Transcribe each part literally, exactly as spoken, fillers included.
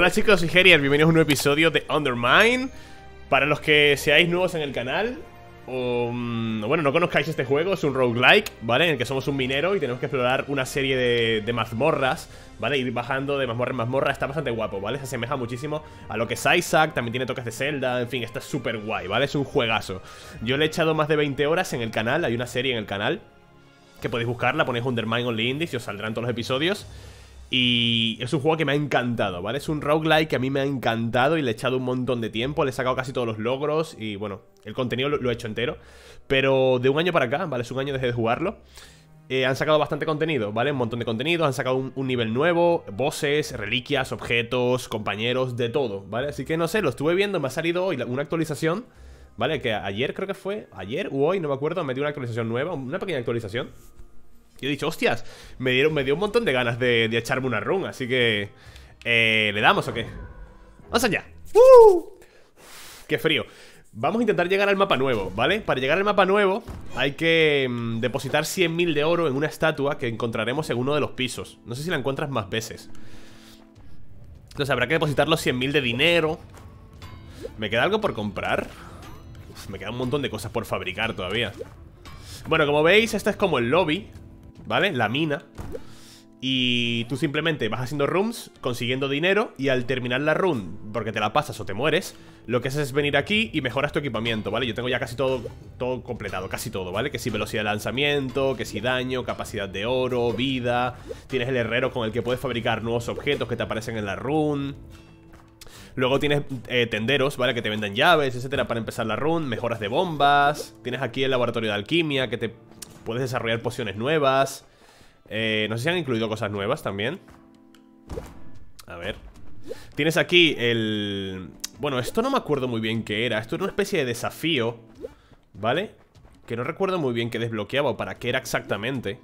Hola chicos, soy Gerier, bienvenidos a un nuevo episodio de Undermine. Para los que seáis nuevos en el canal o, um, bueno, no conozcáis este juego, es un roguelike, ¿vale? En el que somos un minero y tenemos que explorar una serie de, de mazmorras, ¿vale? Ir bajando de mazmorra en mazmorra, está bastante guapo, ¿vale? Se asemeja muchísimo a lo que es Isaac, también tiene toques de Zelda, en fin, está súper guay, ¿vale? Es un juegazo. Yo le he echado más de veinte horas en el canal, hay una serie en el canal que podéis buscarla, ponéis Undermine Only Indies y os saldrán todos los episodios. Y es un juego que me ha encantado, ¿vale? Es un roguelike que a mí me ha encantado y le he echado un montón de tiempo, le he sacado casi todos los logros y, bueno, el contenido lo, lo he hecho entero. Pero de un año para acá, ¿vale? Es un año desde de jugarlo. Eh, han sacado bastante contenido, ¿vale? Un montón de contenidos, han sacado un, un nivel nuevo, bosses, reliquias, objetos, compañeros, de todo, ¿vale? Así que, no sé, lo estuve viendo, me ha salido hoy una actualización, ¿vale? Que ayer creo que fue, ayer u hoy, no me acuerdo, metí una actualización nueva, una pequeña actualización. Yo he dicho, hostias, me, dieron, me dio un montón de ganas de, de echarme una run, así que... Eh, ¿le damos o qué? ¡Vamos allá! ¡Uh! ¡Qué frío! Vamos a intentar llegar al mapa nuevo, ¿vale? Para llegar al mapa nuevo hay que mmm, depositar cien mil de oro en una estatua que encontraremos en uno de los pisos. No sé si la encuentras más veces. Entonces habrá que depositar los cien mil de dinero. ¿Me queda algo por comprar? Uf, me queda un montón de cosas por fabricar todavía. Bueno, como veis, este es como el lobby, ¿vale? La mina. Y tú simplemente vas haciendo rooms, consiguiendo dinero, y al terminar la run, porque te la pasas o te mueres, lo que haces es venir aquí y mejoras tu equipamiento, ¿vale? Yo tengo ya casi todo, todo completado, casi todo, ¿vale? Que si velocidad de lanzamiento, que si daño, capacidad de oro, vida. Tienes el herrero con el que puedes fabricar nuevos objetos que te aparecen en la run. Luego tienes eh, tenderos, ¿vale? Que te venden llaves, etcétera, para empezar la run. Mejoras de bombas. Tienes aquí el laboratorio de alquimia, que te... puedes desarrollar pociones nuevas. eh, No sé si han incluido cosas nuevas también. A ver. Tienes aquí el... Bueno, esto no me acuerdo muy bien qué era. Esto era una especie de desafío, ¿vale? Que no recuerdo muy bien qué desbloqueaba o para qué era exactamente.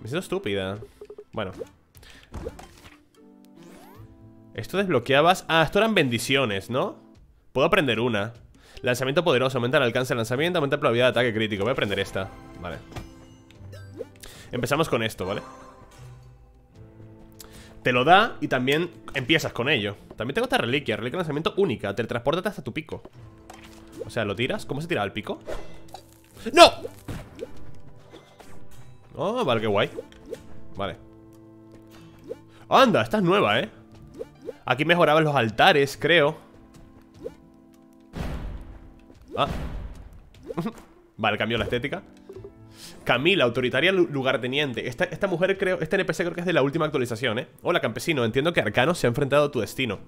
Me siento estúpida. Bueno, esto desbloqueabas... Ah, esto eran bendiciones, ¿no? Puedo aprender una. Lanzamiento poderoso, aumenta el alcance del lanzamiento, aumenta la probabilidad de ataque crítico. Voy a aprender esta, vale. Empezamos con esto, ¿vale? Te lo da y también empiezas con ello. También tengo esta reliquia, reliquia de lanzamiento única. Teletransportate hasta tu pico. O sea, ¿lo tiras? ¿Cómo se tira al pico? ¡No! Oh, vale, qué guay. Vale. Anda, esta es nueva, ¿eh? Aquí mejorabas los altares, creo. Ah. Vale, cambió la estética. Camila, autoritaria lugarteniente. Esta, esta mujer creo, esta N P C creo que es de la última actualización, ¿eh? Hola, campesino, entiendo que Arcano se ha enfrentado a tu destino.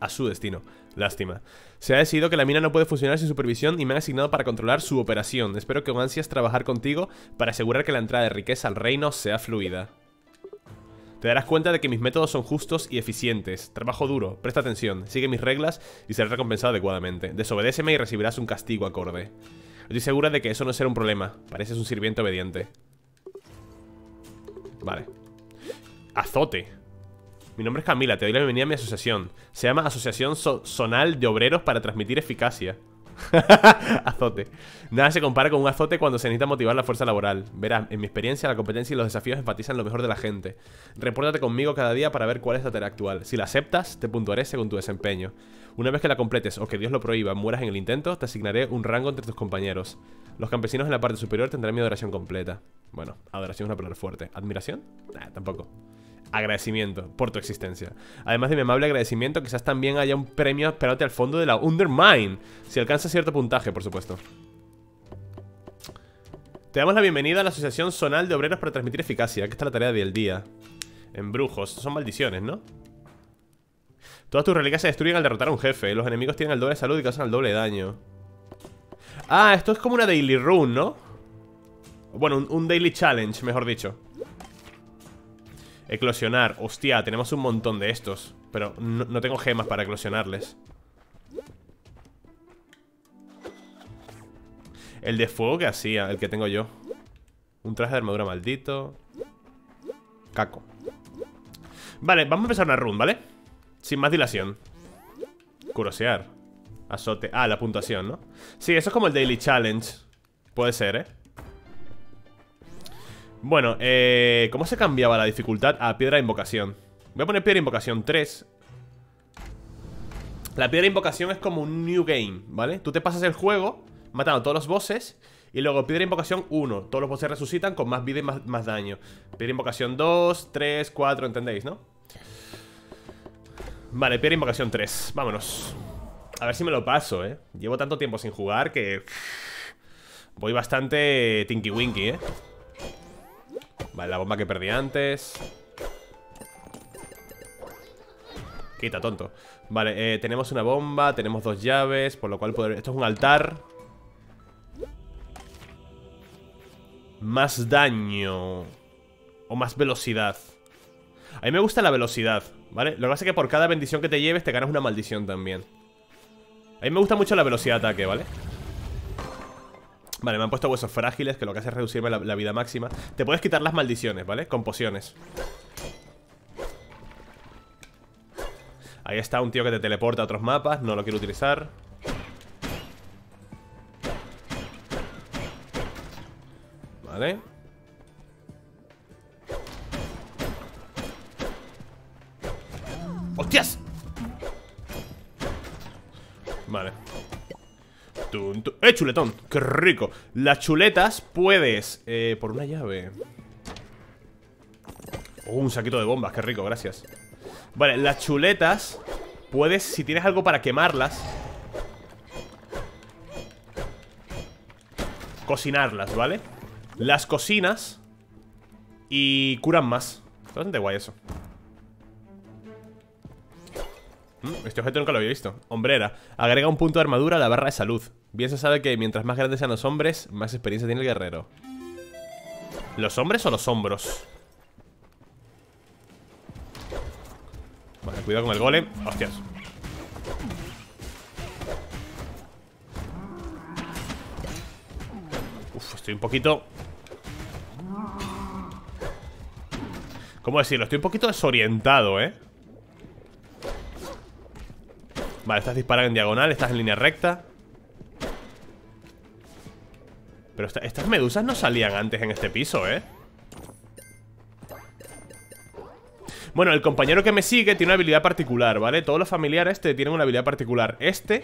A su destino, lástima. Se ha decidido que la mina no puede funcionar sin supervisión y me han asignado para controlar su operación. Espero que con ansias trabajar contigo para asegurar que la entrada de riqueza al reino sea fluida. Te darás cuenta de que mis métodos son justos y eficientes. Trabajo duro, presta atención, sigue mis reglas y serás recompensado adecuadamente. Desobedéceme y recibirás un castigo acorde. Estoy segura de que eso no será un problema. Pareces un sirviente obediente. Vale. Azote. Mi nombre es Camila, te doy la bienvenida a mi asociación. Se llama Asociación So- Zonal de Obreros para Transmitir Eficacia. Azote. Nada se compara con un azote cuando se necesita motivar la fuerza laboral. Verás, en mi experiencia, la competencia y los desafíos enfatizan lo mejor de la gente. Repórtate conmigo cada día para ver cuál es la tarea actual. Si la aceptas, te puntuaré según tu desempeño. Una vez que la completes o que Dios lo prohíba, mueras en el intento, te asignaré un rango entre tus compañeros. Los campesinos en la parte superior tendrán mi adoración completa. Bueno, adoración es una palabra fuerte. ¿Admiración? Nah, tampoco. Agradecimiento por tu existencia. Además de mi amable agradecimiento, quizás también haya un premio esperándote al fondo de la Undermine, si alcanza cierto puntaje, por supuesto. Te damos la bienvenida a la Asociación Zonal de Obreros para Transmitir Eficacia, que esta es la tarea del día. Embrujos, son maldiciones, ¿no? Todas tus reliquias se destruyen al derrotar a un jefe. Los enemigos tienen el doble de salud y causan el doble de daño. Ah, esto es como una daily run, ¿no? Bueno, un, un daily challenge, mejor dicho. Eclosionar, hostia, tenemos un montón de estos. Pero no, no tengo gemas para eclosionarles. El de fuego que hacía, el que tengo yo. Un traje de armadura maldito. Caco. Vale, vamos a empezar una run, ¿vale? Sin más dilación. Curosear. Azote, ah, la puntuación, ¿no? Sí, eso es como el Daily Challenge. Puede ser, ¿eh? Bueno, eh, ¿cómo se cambiaba la dificultad? A piedra de invocación. Voy a poner piedra de invocación tres. La piedra de invocación es como un new game, ¿vale? Tú te pasas el juego matando todos los bosses. Y luego piedra de invocación uno. Todos los bosses resucitan con más vida y más, más daño. Piedra de invocación dos, tres, cuatro, ¿entendéis, no? Vale, piedra de invocación tres. Vámonos. A ver si me lo paso, ¿eh? Llevo tanto tiempo sin jugar que... voy bastante tinky winky, ¿eh? Vale, la bomba que perdí antes. Quita, tonto. Vale, eh, tenemos una bomba, tenemos dos llaves, por lo cual poder... esto es un altar. Más daño o más velocidad. A mí me gusta la velocidad, ¿vale? Lo que pasa es que por cada bendición que te lleves te ganas una maldición también. A mí me gusta mucho la velocidad de ataque, ¿vale? Vale, me han puesto huesos frágiles, que lo que hace es reducirme la, la vida máxima. Te puedes quitar las maldiciones, ¿vale? Con pociones. Ahí está un tío que te teleporta a otros mapas. No lo quiero utilizar. Vale. ¡Hostias! Vale. ¡Eh, chuletón! ¡Qué rico! Las chuletas puedes... Eh, por una llave. Oh, un saquito de bombas. ¡Qué rico! Gracias. Vale, las chuletas puedes, si tienes algo para quemarlas, cocinarlas, ¿vale? Las cocinas y curan más. Está bastante guay eso. mm, Este objeto nunca lo había visto. Hombrera, agrega un punto de armadura a la barra de salud. Bien se sabe que mientras más grandes sean los hombres, más experiencia tiene el guerrero. ¿Los hombres o los hombros? Vale, cuidado con el golem. Hostias. Uf, estoy un poquito... ¿cómo decirlo? Estoy un poquito desorientado, ¿eh? Vale, estás disparando en diagonal, estás en línea recta. Pero esta, estas medusas no salían antes en este piso, ¿eh? Bueno, el compañero que me sigue tiene una habilidad particular, ¿vale? Todos los familiares te tienen una habilidad particular. Este,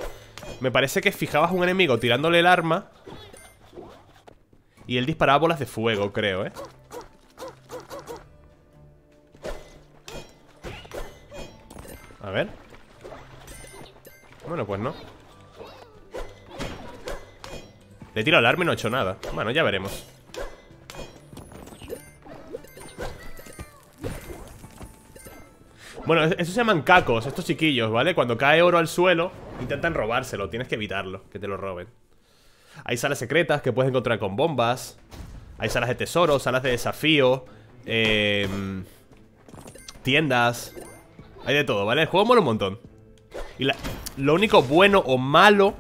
me parece que fijabas a un enemigo tirándole el arma y él disparaba bolas de fuego, creo, ¿eh? A ver. Bueno, pues no. Le he tirado el arma y no he hecho nada. Bueno, ya veremos. Bueno, estos se llaman cacos, estos chiquillos, ¿vale? Cuando cae oro al suelo, intentan robárselo. Tienes que evitarlo, que te lo roben. Hay salas secretas que puedes encontrar con bombas. Hay salas de tesoro, salas de desafío, eh, tiendas. Hay de todo, ¿vale? El juego mola un montón. Y la, lo único bueno o malo,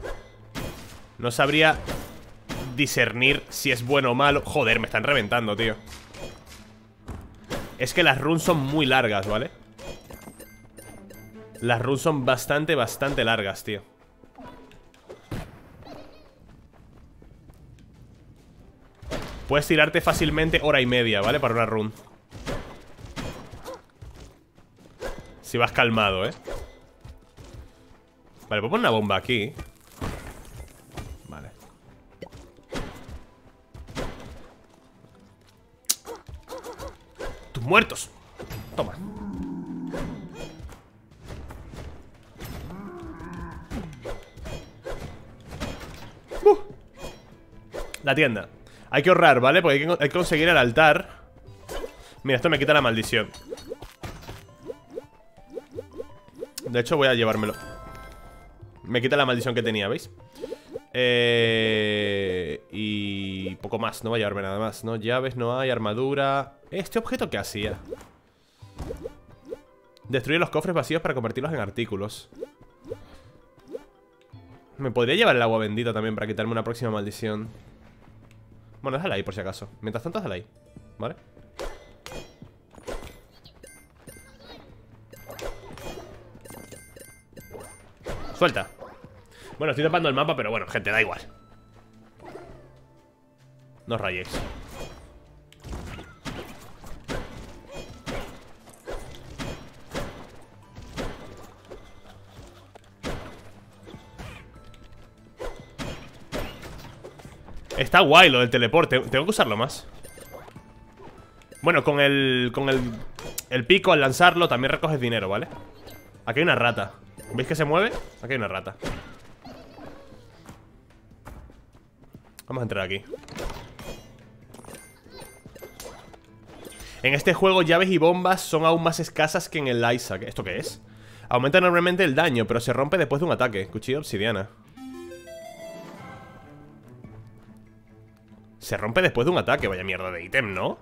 no sabría discernir si es bueno o malo. Joder, me están reventando, tío. Es que las runs son muy largas, ¿vale? Las runs son bastante, bastante largas, tío. Puedes tirarte fácilmente hora y media, ¿vale? Para una run. Si vas calmado, ¿eh? Vale, pues pon una bomba aquí. Vale. ¡Tus muertos! Toma. La tienda. Hay que ahorrar, ¿vale? Porque hay que, hay que conseguir el altar. Mira, esto me quita la maldición. De hecho, voy a llevármelo. Me quita la maldición que tenía, ¿veis? Eh, y poco más, no voy a llevarme nada más. No llaves, no hay armadura. ¿Este objeto qué hacía? Destruir los cofres vacíos para convertirlos en artículos. Me podría llevar el agua bendita también para quitarme una próxima maldición. Bueno, déjala ahí por si acaso. Mientras tanto, déjala ahí, ¿vale? Suelta. Bueno, estoy tapando el mapa, pero bueno, gente, da igual. No os rayéis. Está guay lo del teleporte. Tengo que usarlo más. Bueno, con el con el, el pico al lanzarlo también recoges dinero, ¿vale? Aquí hay una rata. ¿Veis que se mueve? Aquí hay una rata. Vamos a entrar aquí. En este juego llaves y bombas son aún más escasas que en el Isaac. ¿Esto qué es? Aumenta enormemente el daño, pero se rompe después de un ataque. Cuchillo de obsidiana. Se rompe después de un ataque. Vaya mierda de ítem, ¿no?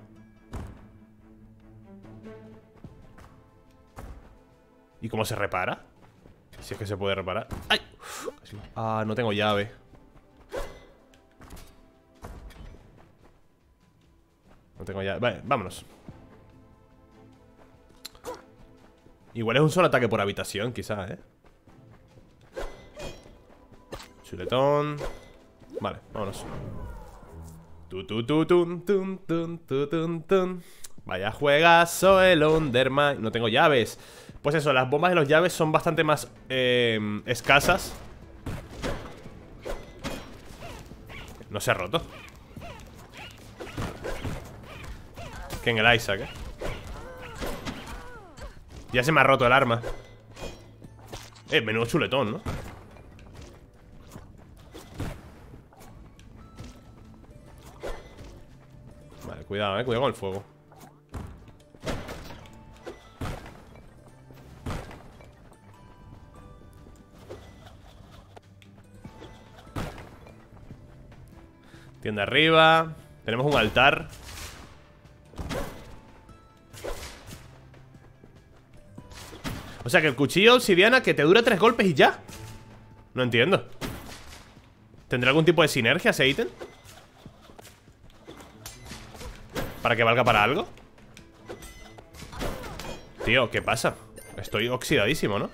¿Y cómo se repara? Si es que se puede reparar. ¡Ay! Ah, no tengo llave. No tengo llave. Vale, vámonos. Igual es un solo ataque por habitación, quizás, ¿eh? Chuletón. Vale, vámonos. Tu, tu, tu, tu, tu, tu, tu, tu, tu. Vaya juegazo el Undermine. No tengo llaves. Pues eso, las bombas de las llaves son bastante más eh, escasas. No se ha roto. Que en el Isaac, ¿eh? Ya se me ha roto el arma. Eh, menudo chuletón, ¿no? Vale, cuidado, eh, cuidado con el fuego. Tienda arriba. Tenemos un altar. O sea que el cuchillo obsidiana que te dura tres golpes y ya. No entiendo. ¿Tendrá algún tipo de sinergia ese ítem? ¿Para que valga para algo? Tío, ¿qué pasa? Estoy oxidadísimo, ¿no?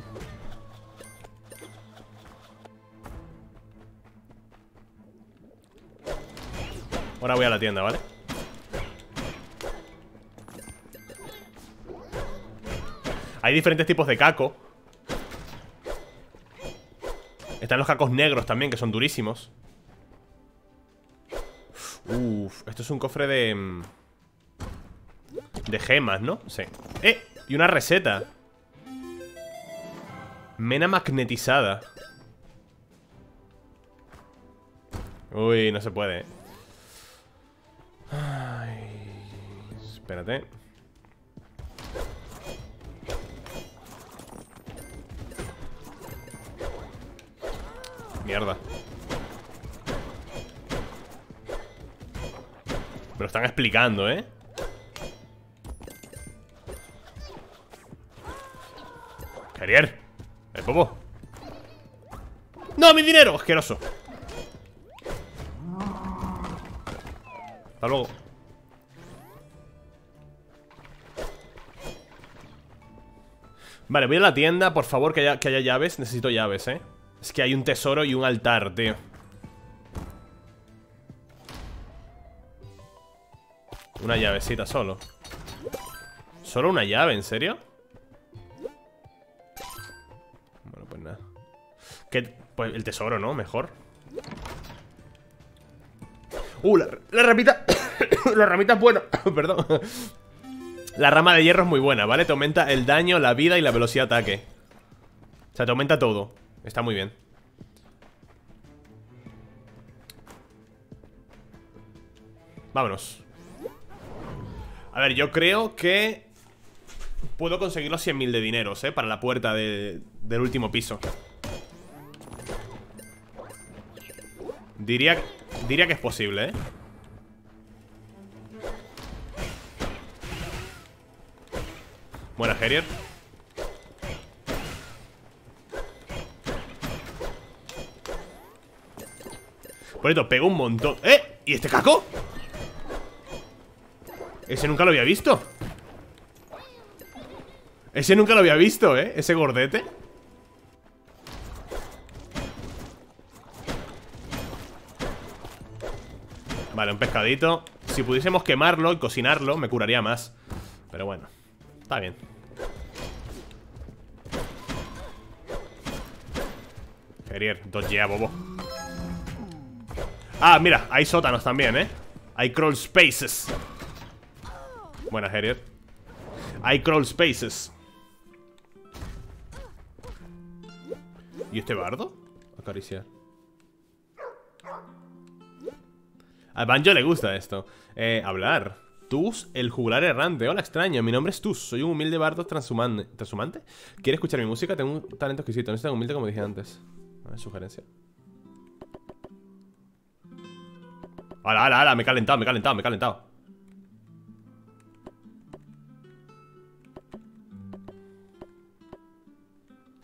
Ahora voy a la tienda, ¿vale? Hay diferentes tipos de caco. Están los cacos negros también, que son durísimos. Uf, esto es un cofre de... de gemas, ¿no? Sí. ¡Eh! Y una receta. Mena magnetizada. Uy, no se puede. Ay, espérate. Mierda. Me lo están explicando, ¿eh? Javier, el popo. ¡No, mi dinero! Asqueroso. Hasta luego. Vale, voy a la tienda, por favor, que haya, que haya llaves. Necesito llaves, ¿eh? Es que hay un tesoro y un altar, tío. Una llavecita solo. ¿Solo una llave? ¿En serio? Bueno, pues nada. ¿Qué? Pues el tesoro, ¿no? Mejor. Uh, la, la ramita. La ramita es buena. Perdón. La rama de hierro es muy buena, ¿vale? Te aumenta el daño, la vida y la velocidad de ataque. O sea, te aumenta todo. Está muy bien. Vámonos. A ver, yo creo que puedo conseguir los cien mil de dineros, ¿eh? Para la puerta de, del último piso. Diría, diría que es posible, ¿eh? Buena, Herier. Por esto, pego un montón. ¡Eh! ¿Y este caco? Ese nunca lo había visto. Ese nunca lo había visto, ¿eh? Ese gordete. Vale, un pescadito. Si pudiésemos quemarlo y cocinarlo, me curaría más. Pero bueno, está bien. Querier, dos ya, bobo. Ah, mira, hay sótanos también, ¿eh? Hay crawl spaces. Buenas, Harriet. Hay crawl spaces. ¿Y este bardo? Acariciar. Al Banjo le gusta esto. Eh, hablar. Tus, el juglar errante. Hola, extraño. Mi nombre es Tus. Soy un humilde bardo transhumante. ¿Transhumante? ¿Quieres escuchar mi música? Tengo un talento exquisito. No es tan humilde como dije antes. ¿No es sugerencia? Ala, ala, ala. Me he calentado, me he calentado, me he calentado.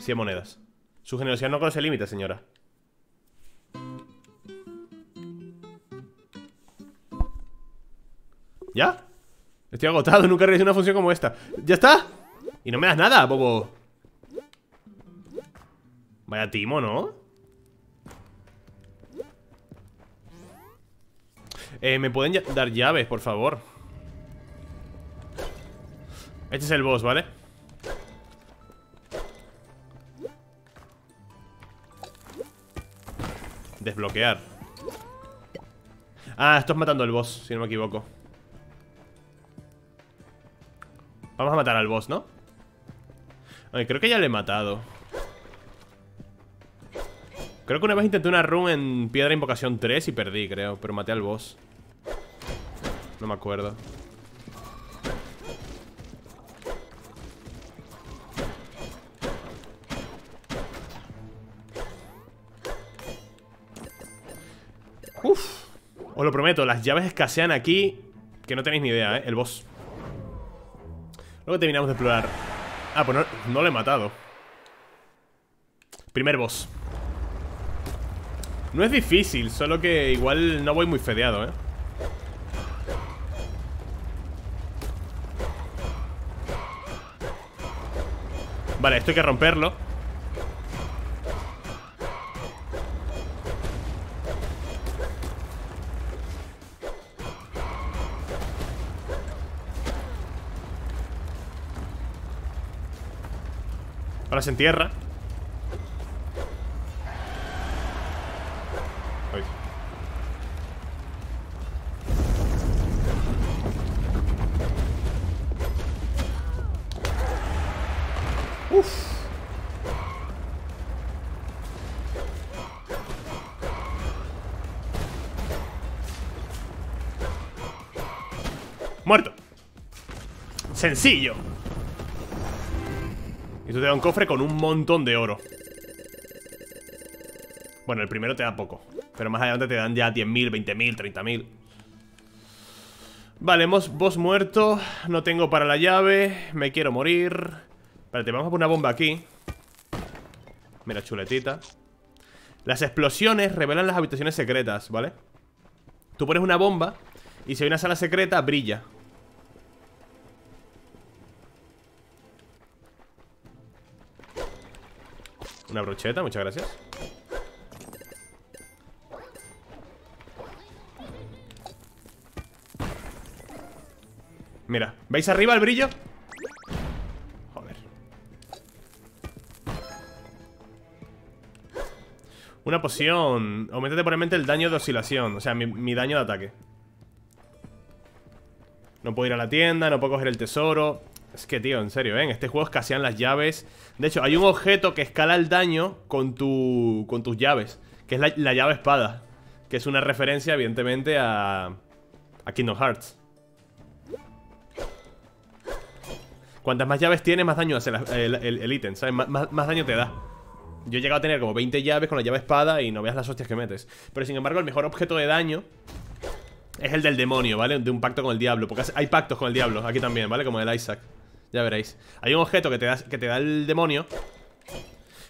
cien monedas. Su generosidad no conoce límites, señora. ¿Ya? Estoy agotado, nunca realicé una función como esta. ¡Ya está! Y no me das nada, bobo. Vaya timo, ¿no? Eh, ¿me pueden dar llaves, por favor? Este es el boss, ¿vale? Desbloquear. Ah, esto es matando al boss, si no me equivoco. Vamos a matar al boss, ¿no? Ay, creo que ya le he matado. Creo que una vez intenté una run en Piedra Invocación tres y perdí, creo. Pero maté al boss. No me acuerdo. Uf. Os lo prometo, las llaves escasean aquí. Que no tenéis ni idea, ¿eh? El boss. Luego terminamos de explorar. Ah, pues no, no lo he matado. Primer boss. No es difícil, solo que igual no voy muy fedeado, ¿eh? Vale, esto hay que romperlo. Ahora se entierra. Ay. Uf. Muerto. Sencillo. Y tú te da un cofre con un montón de oro. Bueno, el primero te da poco. Pero más adelante te dan ya diez mil, veinte mil, treinta mil. Vale, hemos boss muerto. No tengo para la llave. Me quiero morir. Espérate, vamos a poner una bomba aquí. Mira, chuletita. Las explosiones revelan las habitaciones secretas, ¿vale? Tú pones una bomba y si hay una sala secreta, brilla. Una brocheta, muchas gracias. Mira, ¿veis arriba el brillo? Joder. Una poción. Aumenta temporalmente el daño de oscilación. O sea, mi, mi daño de ataque. No puedo ir a la tienda, no puedo coger el tesoro. Es que, tío, en serio, ¿eh? En este juego escasean las llaves. De hecho, hay un objeto que escala el daño con, tu, con tus llaves. Que es la, la llave espada. Que es una referencia, evidentemente, a, a Kingdom Hearts. Cuantas más llaves tienes, más daño hace la, el, el, el ítem, ¿sabes? Más, más, más daño te da. Yo he llegado a tener como veinte llaves con la llave espada y no veas las hostias que metes. Pero, sin embargo, el mejor objeto de daño es el del demonio, ¿vale? De un pacto con el diablo. Porque hay pactos con el diablo aquí también, ¿vale? Como el Isaac. Ya veréis. Hay un objeto que te, da, que te da el demonio.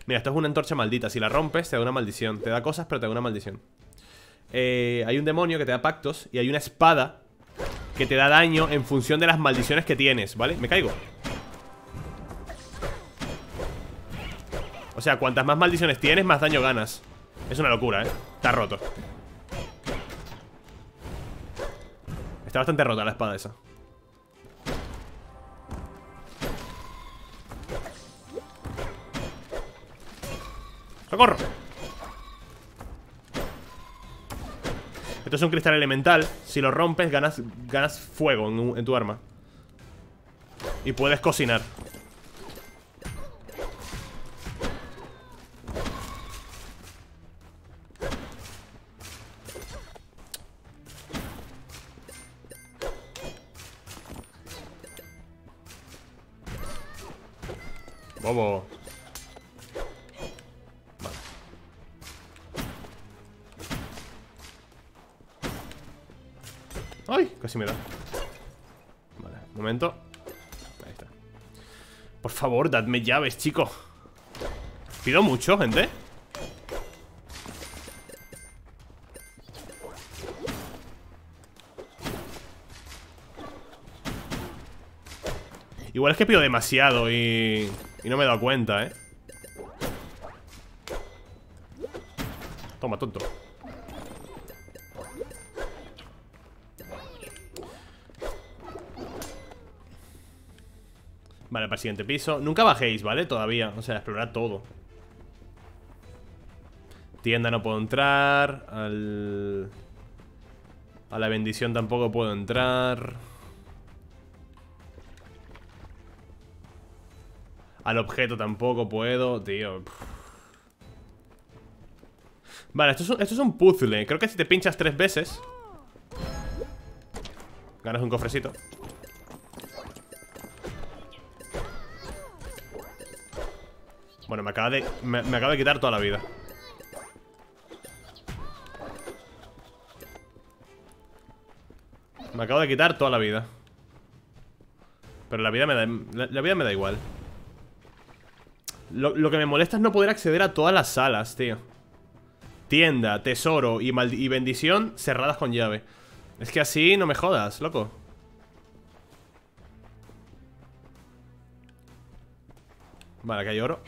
Mira, esto es una antorcha maldita. Si la rompes, te da una maldición. Te da cosas, pero te da una maldición. eh, Hay un demonio que te da pactos. Y hay una espada que te da daño en función de las maldiciones que tienes, ¿vale? Me caigo. O sea, cuantas más maldiciones tienes, más daño ganas. Es una locura, ¿eh? Está roto. Está bastante rota la espada esa. ¡Socorro! Esto es un cristal elemental. Si lo rompes, ganas, ganas fuego en, en tu arma. Y puedes cocinar. Bobo. Vale. ¡Ay! Casi me da. Vale, un momento. Ahí está. Por favor, dadme llaves, chicos. Pido mucho, gente. Igual es que pido demasiado y... Y no me he dado cuenta, eh. Toma, tonto. Vale, para el siguiente piso. Nunca bajéis, ¿vale? Todavía. O sea, explorar todo. Tienda no puedo entrar. Al... A la bendición tampoco puedo entrar. Al objeto tampoco puedo, tío. Vale, esto es, un, esto es un puzzle. Creo que si te pinchas tres veces ganas un cofrecito. Bueno, me acaba de, me, me acaba de quitar toda la vida. Me acabo de quitar toda la vida. Pero la vida me da, la, la vida me da igual. Lo, lo que me molesta es no poder acceder a todas las salas, tío. Tienda, tesoro y, maldi- y bendición cerradas con llave. Es que así no me jodas, loco. Vale, aquí hay oro.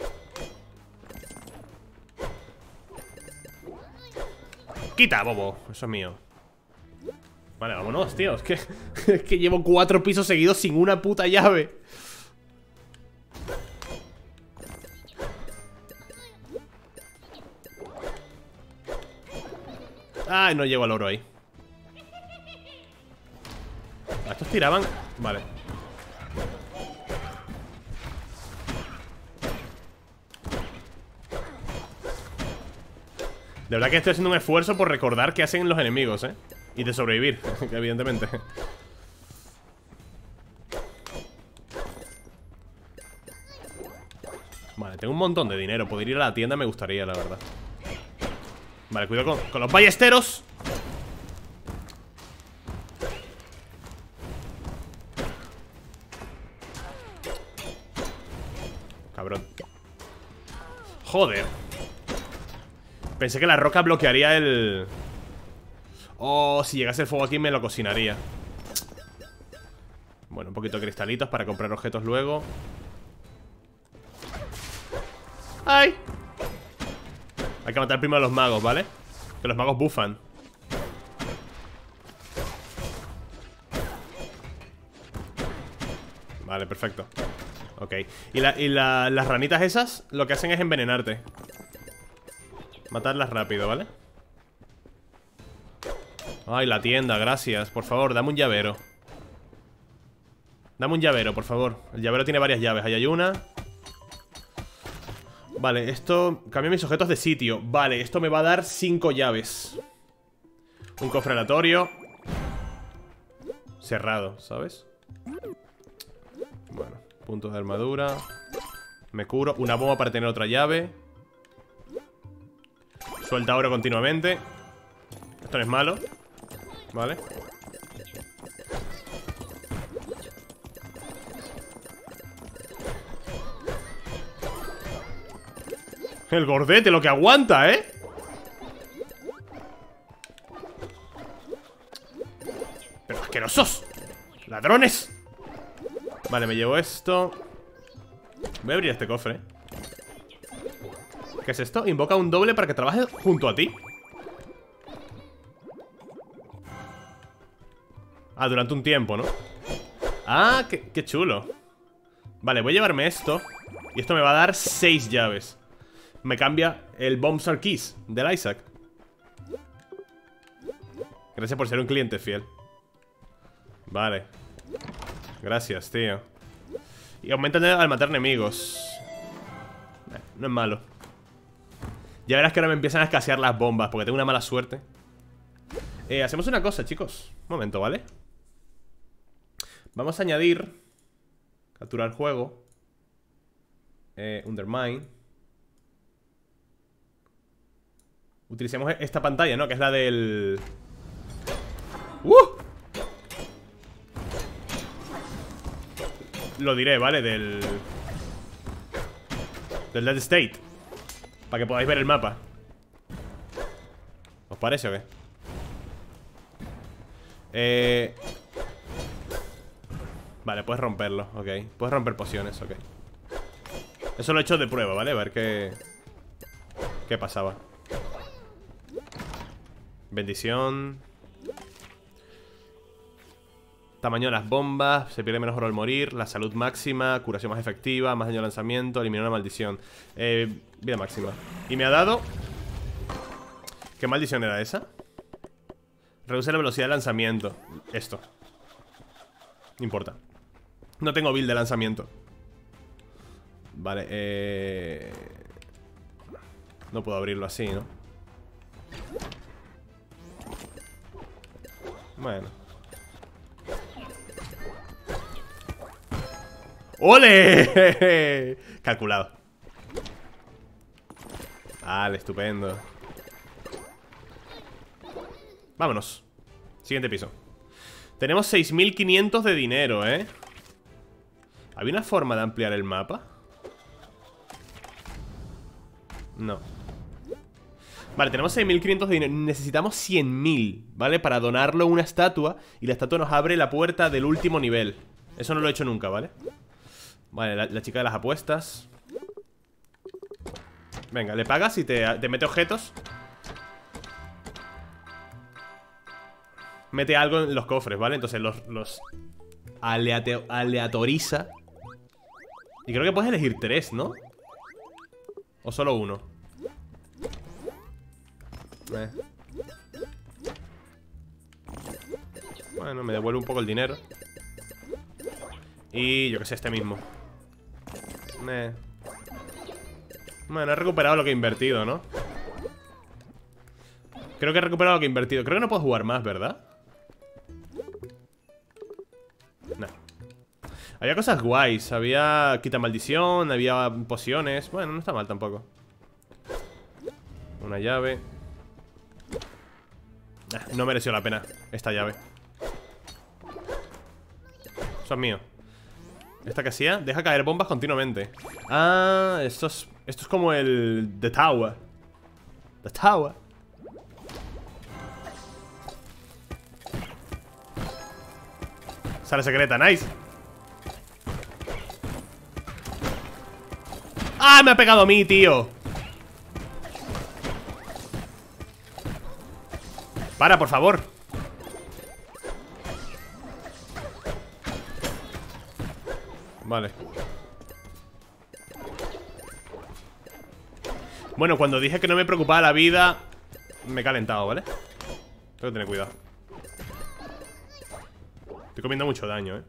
¡Quita, bobo! Eso es mío. Vale, vámonos, tío. Es que, es que llevo cuatro pisos seguidos sin una puta llave. Ay, no llego al oro ahí. ¿A estos tiraban? Vale. De verdad que estoy haciendo un esfuerzo por recordar qué hacen los enemigos, ¿eh? Y de sobrevivir, evidentemente. Vale, tengo un montón de dinero. Poder ir a la tienda me gustaría, la verdad. Vale, cuidado con, con los ballesteros. Cabrón. Joder. Pensé que la roca bloquearía el... Oh, si llegase el fuego aquí me lo cocinaría. Bueno, un poquito de cristalitos para comprar objetos luego. ¡Ay! Hay que matar primero a los magos, ¿vale? Que los magos bufan. Vale, perfecto. Ok. Y, la, y la, las ranitas esas lo que hacen es envenenarte. Matarlas rápido, ¿vale? Ay, la tienda, gracias. Por favor, dame un llavero. Dame un llavero, por favor. El llavero tiene varias llaves. Ahí hay una. Vale, esto... Cambio mis objetos de sitio. Vale, esto me va a dar cinco llaves. Un cofre aleatorio. Cerrado, ¿sabes? Bueno, puntos de armadura. Me curo. Una bomba para tener otra llave. Suelta oro continuamente. Esto no es malo. Vale. El gordete, lo que aguanta, ¿eh? Pero asquerosos. Ladrones. Vale, me llevo esto. Voy a abrir este cofre. ¿Qué es esto? Invoca un doble para que trabaje junto a ti. Ah, durante un tiempo, ¿no? Ah, qué, qué chulo. Vale, voy a llevarme esto. Y esto me va a dar seis llaves. Me cambia el Bombstar Keys del Isaac. Gracias por ser un cliente fiel. Vale. Gracias, tío. Y aumentan al matar enemigos. No es malo. Ya verás que ahora me empiezan a escasear las bombas, porque tengo una mala suerte. eh, Hacemos una cosa, chicos. Un momento, ¿vale? Vamos a añadir capturar juego. eh, Undermine. Utilicemos esta pantalla, ¿no? Que es la del... ¡Uh! Lo diré, ¿vale? Del... Del Dead State. Para que podáis ver el mapa. ¿Os parece o qué? Eh... Vale, puedes romperlo, ok. Puedes romper pociones, ok. Eso lo he hecho de prueba, ¿vale? A ver qué... ¿Qué pasaba? Bendición. Tamaño de las bombas. Se pierde menos oro al morir. La salud máxima. Curación más efectiva. Más daño de lanzamiento. Eliminar una maldición. eh, Vida máxima. Y me ha dado... ¿Qué maldición era esa? Reduce la velocidad de lanzamiento. Esto. No importa. No tengo build de lanzamiento. Vale, eh... no puedo abrirlo así, ¿no? Bueno. ¡Ole! Calculado. Vale, estupendo. Vámonos. Siguiente piso. Tenemos seis mil quinientos de dinero, ¿eh? ¿Había una forma de ampliar el mapa? No. Vale, tenemos seis mil quinientos de dinero. Necesitamos cien mil, ¿vale? Para donarlo a una estatua. Y la estatua nos abre la puerta del último nivel. Eso no lo he hecho nunca, ¿vale? Vale, la, la chica de las apuestas. Venga, le pagas y te, te mete objetos. Mete algo en los cofres, ¿vale? Entonces los, los aleate, aleatoriza. Y creo que puedes elegir tres, ¿no? O solo uno. Eh. Bueno, me devuelve un poco el dinero. Y yo que sé, este mismo. eh. Bueno, he recuperado lo que he invertido, ¿no? Creo que he recuperado lo que he invertido. Creo que no puedo jugar más, ¿verdad? No. Había cosas guays. Había quita maldición, había pociones. Bueno, no está mal tampoco. Una llave. No mereció la pena esta llave. Eso es mío. ¿Esta que hacía? Deja caer bombas continuamente. Ah, esto es, esto es como el... The Tower. The Tower. Sala secreta, nice. ¡Ah, me ha pegado a mí, tío! Para, por favor. Vale. Bueno, cuando dije que no me preocupaba la vida, me he calentado, ¿vale? Tengo que tener cuidado. Estoy comiendo mucho daño, ¿eh?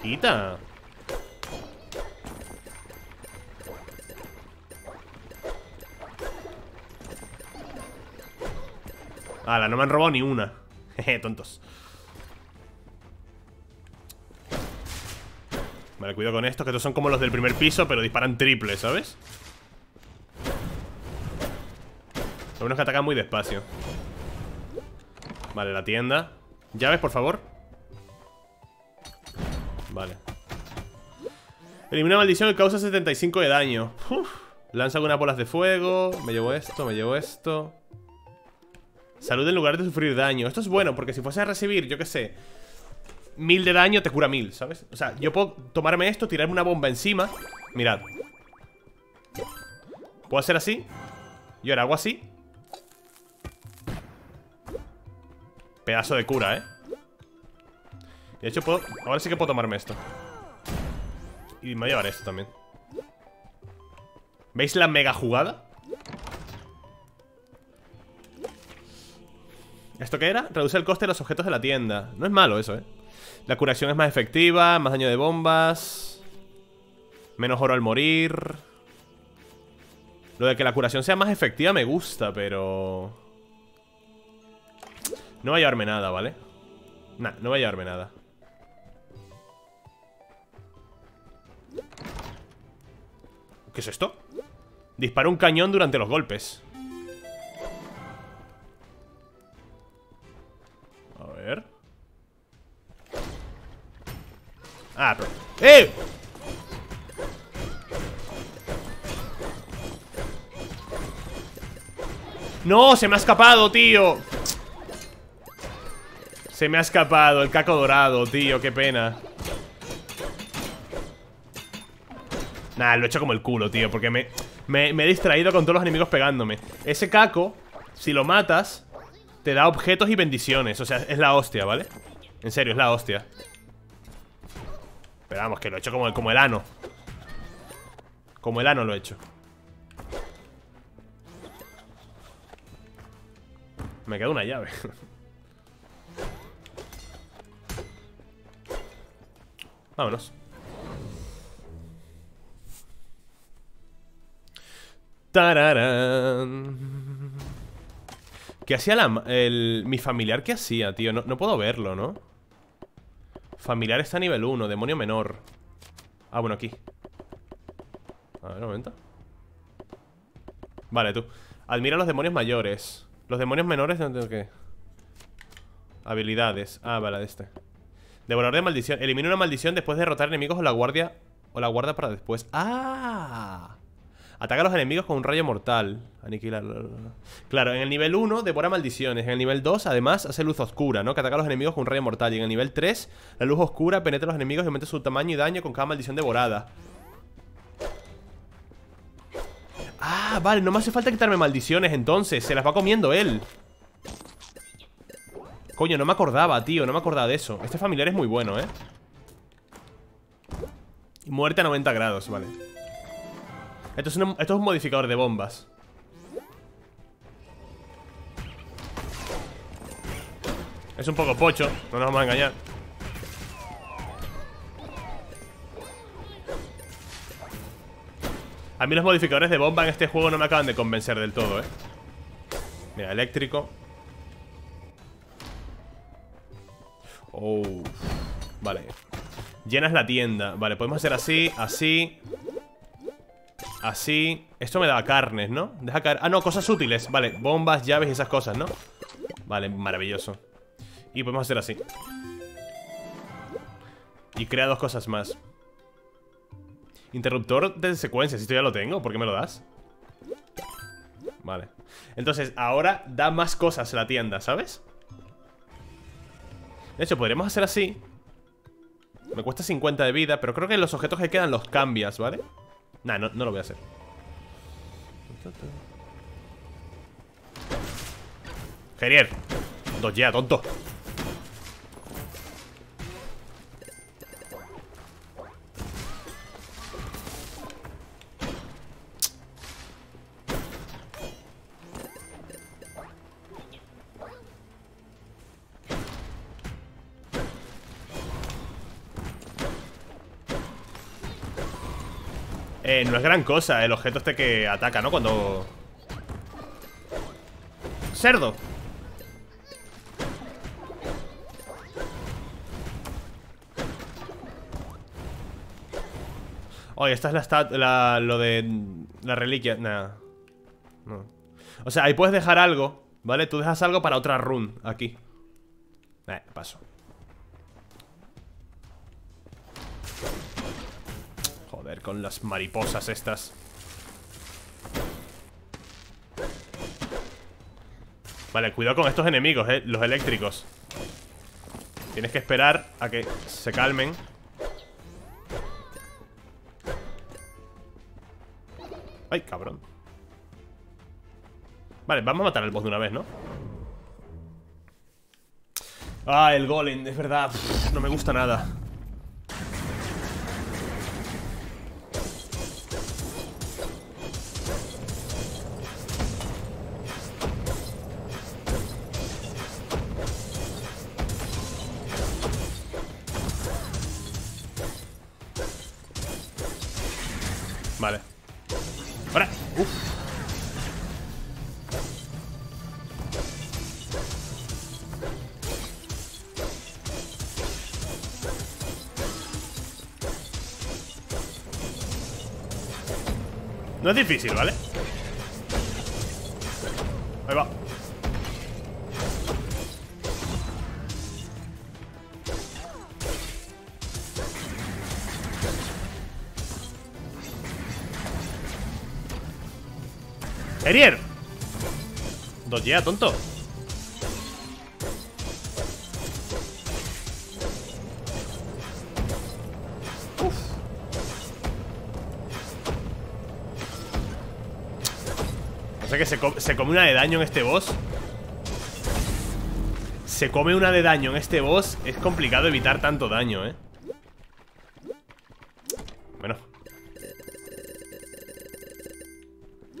Quita. Ala, no me han robado ni una. Jeje, tontos. Vale, cuidado con estos, que estos son como los del primer piso, pero disparan triple, ¿sabes? Son unos que atacan muy despacio. Vale, la tienda. Llaves, por favor. Vale. Elimina maldición que causa setenta y cinco de daño. Uf. Lanza algunas bolas de fuego. Me llevo esto, me llevo esto. Salud en lugar de sufrir daño. Esto es bueno, porque si fuese a recibir, yo qué sé, mil de daño, te cura mil, ¿sabes? O sea, yo puedo tomarme esto, tirarme una bomba encima. Mirad. Puedo hacer así. Y ahora hago así. Pedazo de cura, ¿eh? De hecho, puedo... ahora sí que puedo tomarme esto. Y me voy a llevar esto también. ¿Veis la mega jugada? ¿Esto qué era? Reduce el coste de los objetos de la tienda. No es malo eso, eh. La curación es más efectiva, más daño de bombas, menos oro al morir. Lo de que la curación sea más efectiva me gusta, pero... no voy a llevarme nada, ¿vale? Nah, no voy a llevarme nada. ¿Qué es esto? Dispara un cañón durante los golpes. A ver. Ah, pero... ¡eh! ¡No! ¡Se me ha escapado, tío! Se me ha escapado el caco dorado, tío. ¡Qué pena! Nah, lo he hecho como el culo, tío. Porque me, me, me he distraído con todos los enemigos pegándome. Ese caco, si lo matas, te da objetos y bendiciones. O sea, es la hostia, ¿vale? En serio, es la hostia. Pero vamos, que lo he hecho como el, como el ano. Como el ano lo he hecho. Me queda una llave. Vámonos. Tararán. ¿Qué hacía la, el, mi familiar? ¿Qué hacía, tío? No, no puedo verlo, ¿no? Familiar está a nivel uno, demonio menor. Ah, bueno, aquí. A ver, un momento. Vale, tú. Admira a los demonios mayores. Los demonios menores no tengo que... habilidades. Ah, vale, de este. Devorador de maldición. Elimina una maldición después de derrotar enemigos o la guardia... o la guarda para después. ¡Ah! Ataca a los enemigos con un rayo mortal. Aniquila. Claro, en el nivel uno devora maldiciones. En el nivel dos, además, hace luz oscura, ¿no? Que ataca a los enemigos con un rayo mortal. Y en el nivel tres, la luz oscura penetra a los enemigos y aumenta su tamaño y daño con cada maldición devorada. Ah, vale, no me hace falta quitarme maldiciones entonces. Se las va comiendo él. Coño, no me acordaba, tío. No me acordaba de eso. Este familiar es muy bueno, ¿eh? Muerte a noventa grados, vale. Esto es, un, esto es un modificador de bombas. Es un poco pocho, no nos vamos a engañar. A mí los modificadores de bomba en este juego no me acaban de convencer del todo, eh. Mira, eléctrico. Oh, vale. Llenas la tienda. Vale, podemos hacer así, así. Así. Esto me da carnes, ¿no? Deja caer. Ah, no, cosas útiles. Vale, bombas, llaves y esas cosas, ¿no? Vale, maravilloso. Y podemos hacer así. Y crea dos cosas más. Interruptor de secuencias. Esto ya lo tengo. ¿Por qué me lo das? Vale. Entonces, ahora da más cosas a la tienda, ¿sabes? De hecho, podríamos hacer así. Me cuesta cincuenta de vida, pero creo que los objetos que quedan los cambias, ¿vale? Nah, no, no lo voy a hacer. Gerier, dos ya, tonto. Eh, no es gran cosa el objeto este que ataca, ¿no? Cuando... ¡cerdo! Oye, oh, esta es la, stat la... lo de... la reliquia, nada. No. O sea, ahí puedes dejar algo, ¿vale? Tú dejas algo para otra run, aquí. Eh, paso. Joder, con las mariposas estas. Vale, cuidado con estos enemigos, eh, los eléctricos. Tienes que esperar a que se calmen. Ay, cabrón. Vale, vamos a matar al boss de una vez, ¿no? Ah, el golem, es verdad. Pff, no me gusta nada. Vale. Ahora. Uf. No es difícil, ¿vale? Ahí va. ¡Herier! Dos ya, tonto. Uf. O sea que se, co se come una de daño en este boss. Se come una de daño en este boss. Es complicado evitar tanto daño, eh.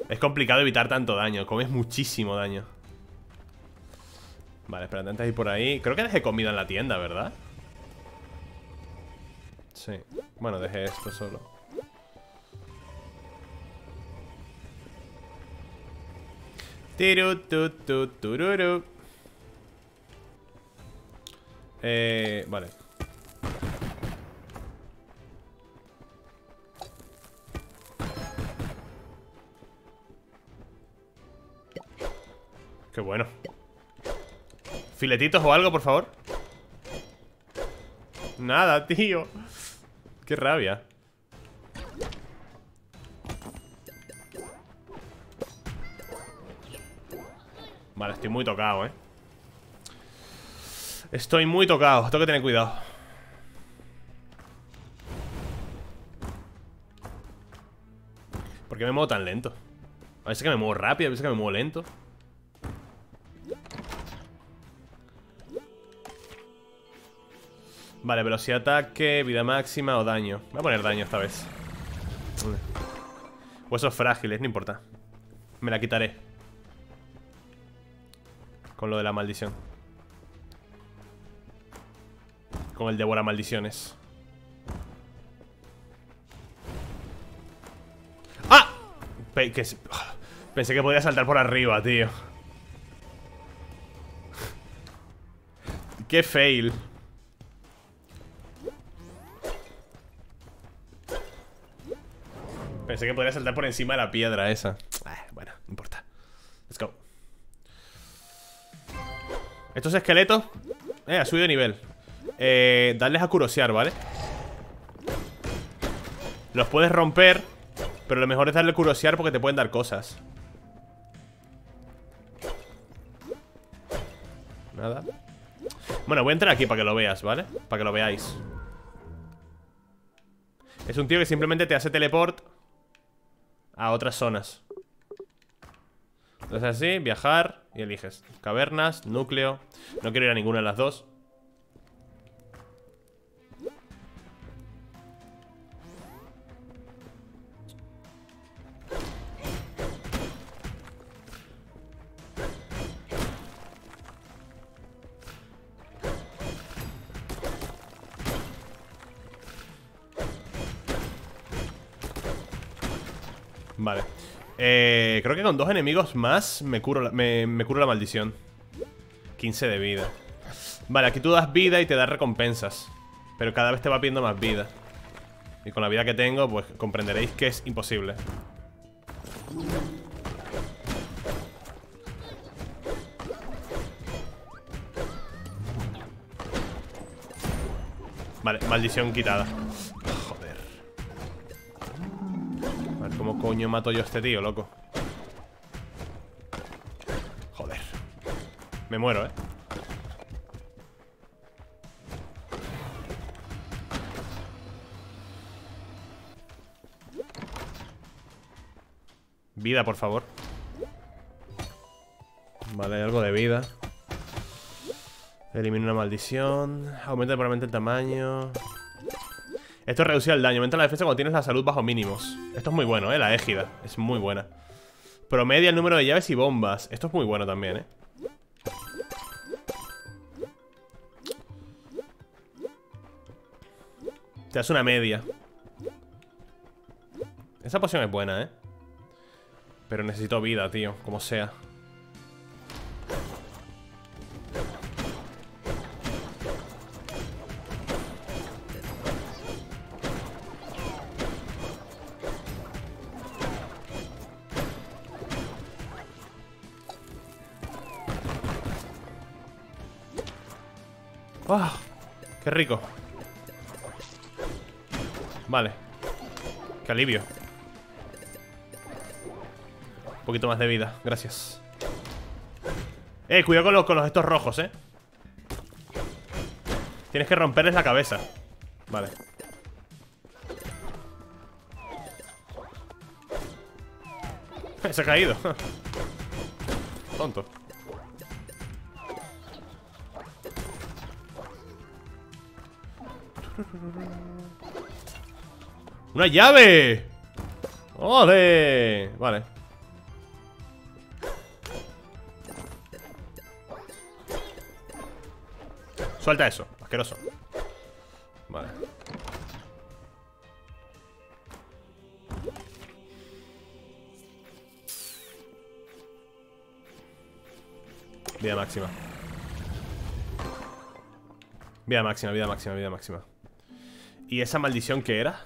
Es complicado evitar tanto daño. Comes muchísimo daño. Vale, espérate, antes de ir por ahí. Creo que dejé comida en la tienda, ¿verdad? Sí. Bueno, dejé esto solo. Tiru, tu, tu, tururu. Eh, vale. Qué bueno. ¿Filetitos o algo, por favor? Nada, tío. Qué rabia. Vale, estoy muy tocado, eh. Estoy muy tocado. Tengo que tener cuidado. ¿Por qué me muevo tan lento? A veces que me muevo rápido, a veces que me muevo lento. Vale, velocidad de ataque, vida máxima o daño. Voy a poner daño esta vez. Huesos frágiles, no importa. Me la quitaré. Con lo de la maldición. Con el devora maldiciones. ¡Ah! Pe que Pensé que podía saltar por arriba, tío. ¡Qué fail! Pensé que podría saltar por encima de la piedra esa. Ah, bueno, no importa. Let's go. Estos esqueletos. Eh, ha subido de nivel. Eh, darles a curiosear, ¿vale? Los puedes romper, pero lo mejor es darle a curiosear porque te pueden dar cosas. Nada. Bueno, voy a entrar aquí para que lo veas, ¿vale? Para que lo veáis. Es un tío que simplemente te hace teleport a otras zonas. Entonces así, viajar y eliges cavernas, núcleo. No quiero ir a ninguna de las dos. Vale, eh, creo que con dos enemigos más me curo, la, me, me curo la maldición. Quince de vida. Vale, aquí tú das vida y te das recompensas, pero cada vez te va pidiendo más vida. Y con la vida que tengo, pues comprenderéis que es imposible. Vale, maldición quitada. ¿Cómo coño mato yo a este tío, loco? Joder. Me muero, eh. Vida, por favor. Vale, hay algo de vida. Elimina una maldición. Aumenta probablemente el tamaño. Esto reduce el daño, aumenta la defensa cuando tienes la salud bajo mínimos. Esto es muy bueno, eh, la égida. Es muy buena. Promedia el número de llaves y bombas. Esto es muy bueno también, eh. Te das una media. Esa poción es buena, ¿eh? Pero necesito vida, tío, como sea. ¡Wow! ¡Qué rico! Vale. ¡Qué alivio! Un poquito más de vida, gracias. Eh, cuidado con los, con los estos rojos, eh. Tienes que romperles la cabeza. Vale. Se ha caído. Tonto. ¡Una llave! ¡Ole! Vale. Suelta eso, asqueroso. Vale. Vida máxima. Vida máxima, vida máxima, vida máxima. ¿Y esa maldición que era?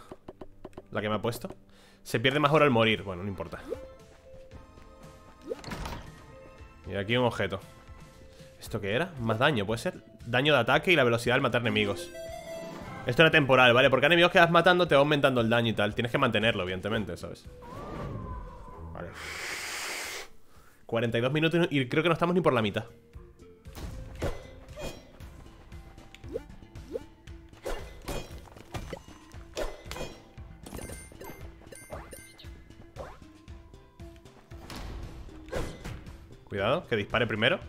La que me ha puesto. Se pierde más oro al morir. Bueno, no importa. Y aquí un objeto. ¿Esto qué era? Más daño, puede ser. Daño de ataque y la velocidad al matar enemigos. Esto era temporal, ¿vale? Porque enemigos que vas matando te va aumentando el daño y tal. Tienes que mantenerlo, evidentemente, ¿sabes? Vale. cuarenta y dos minutos y creo que no estamos ni por la mitad. Cuidado, que dispare primero.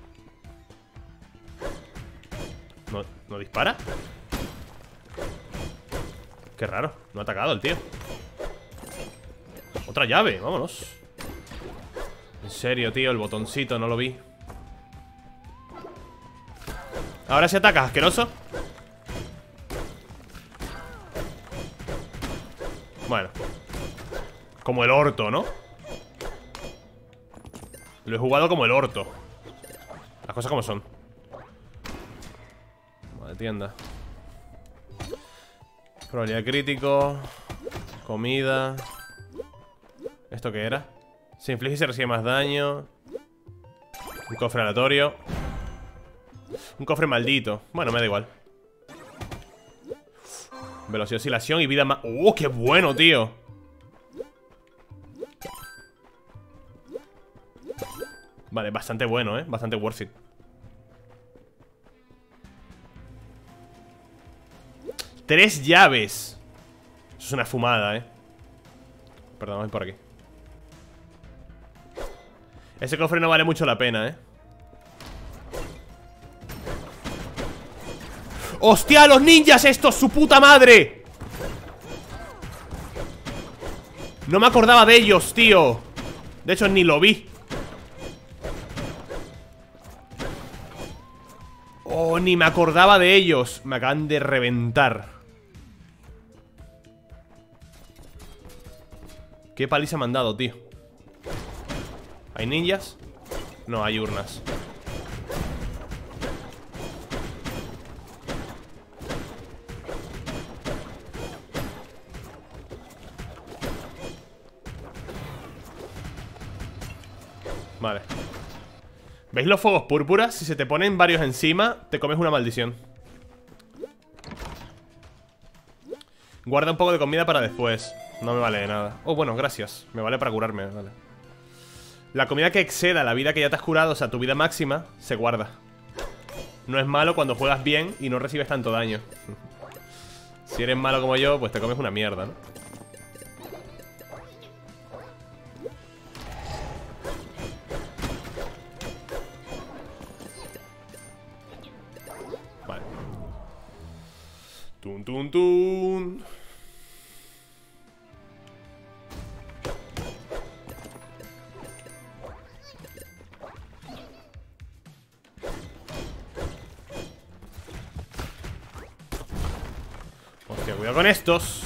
¿No, no dispara? Qué raro, no ha atacado el tío. Otra llave, vámonos. En serio, tío, el botoncito, no lo vi. Ahora sí atacas, asqueroso. Bueno. Como el orto, ¿no? Lo he jugado como el orto. Las cosas como son. Tienda. Probabilidad crítico. Comida. ¿Esto qué era? Se inflige y se recibe más daño. Un cofre aleatorio. Un cofre maldito. Bueno, me da igual. Velocidad de oscilación y vida más. ¡Oh, qué bueno, tío! Vale, bastante bueno, ¿eh? Bastante worth it. Tres llaves. Eso es una fumada, eh. Perdón, voy por aquí. Ese cofre no vale mucho la pena, eh. ¡Hostia, los ninjas estos! ¡Su puta madre! No me acordaba de ellos, tío. De hecho, ni lo vi. Oh, ni me acordaba de ellos. Me acaban de reventar. ¿Qué paliza me han dado, tío? ¿Hay ninjas? No, hay urnas. Vale. ¿Veis los fuegos púrpuras? Si se te ponen varios encima, te comes una maldición. Guarda un poco de comida para después. No me vale de nada. Oh, bueno, gracias. Me vale para curarme, vale. La comida que exceda la vida que ya te has curado, o sea, tu vida máxima, se guarda. No es malo cuando juegas bien y no recibes tanto daño. Si eres malo como yo, pues te comes una mierda, ¿no? Vale. Tun, tun, tun. Hostia, cuidado con estos.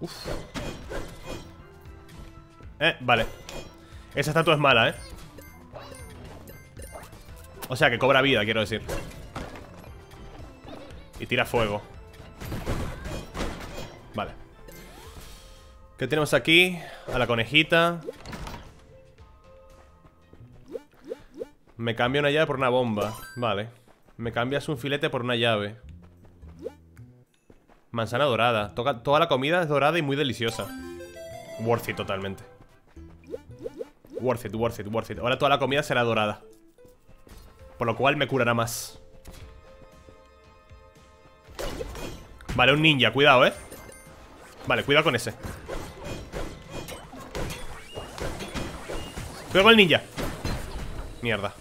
Uf. Eh, vale. Esa estatua es mala, eh. O sea, que cobra vida, quiero decir. Y tira fuego. Vale. ¿Qué tenemos aquí? A la conejita. Me cambio una llave por una bomba. Vale. Me cambias un filete por una llave. Manzana dorada. Toca, toda la comida es dorada y muy deliciosa. Worth it totalmente. Worth it, worth it, worth it. Ahora toda la comida será dorada. Por lo cual me curará más. Vale, un ninja, cuidado, eh. Vale, cuidado con ese. Cuidado con el ninja. Mierda.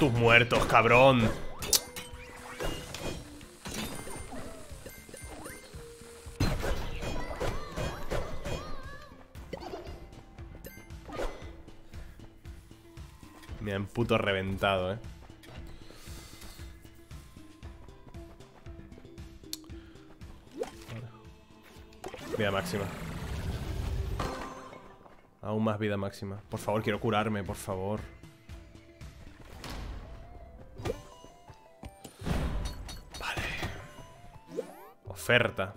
Tus muertos, cabrón. Me han puto reventado, eh. Vida máxima. Aún más vida máxima. Por favor, quiero curarme, por favor. Vale. Oferta.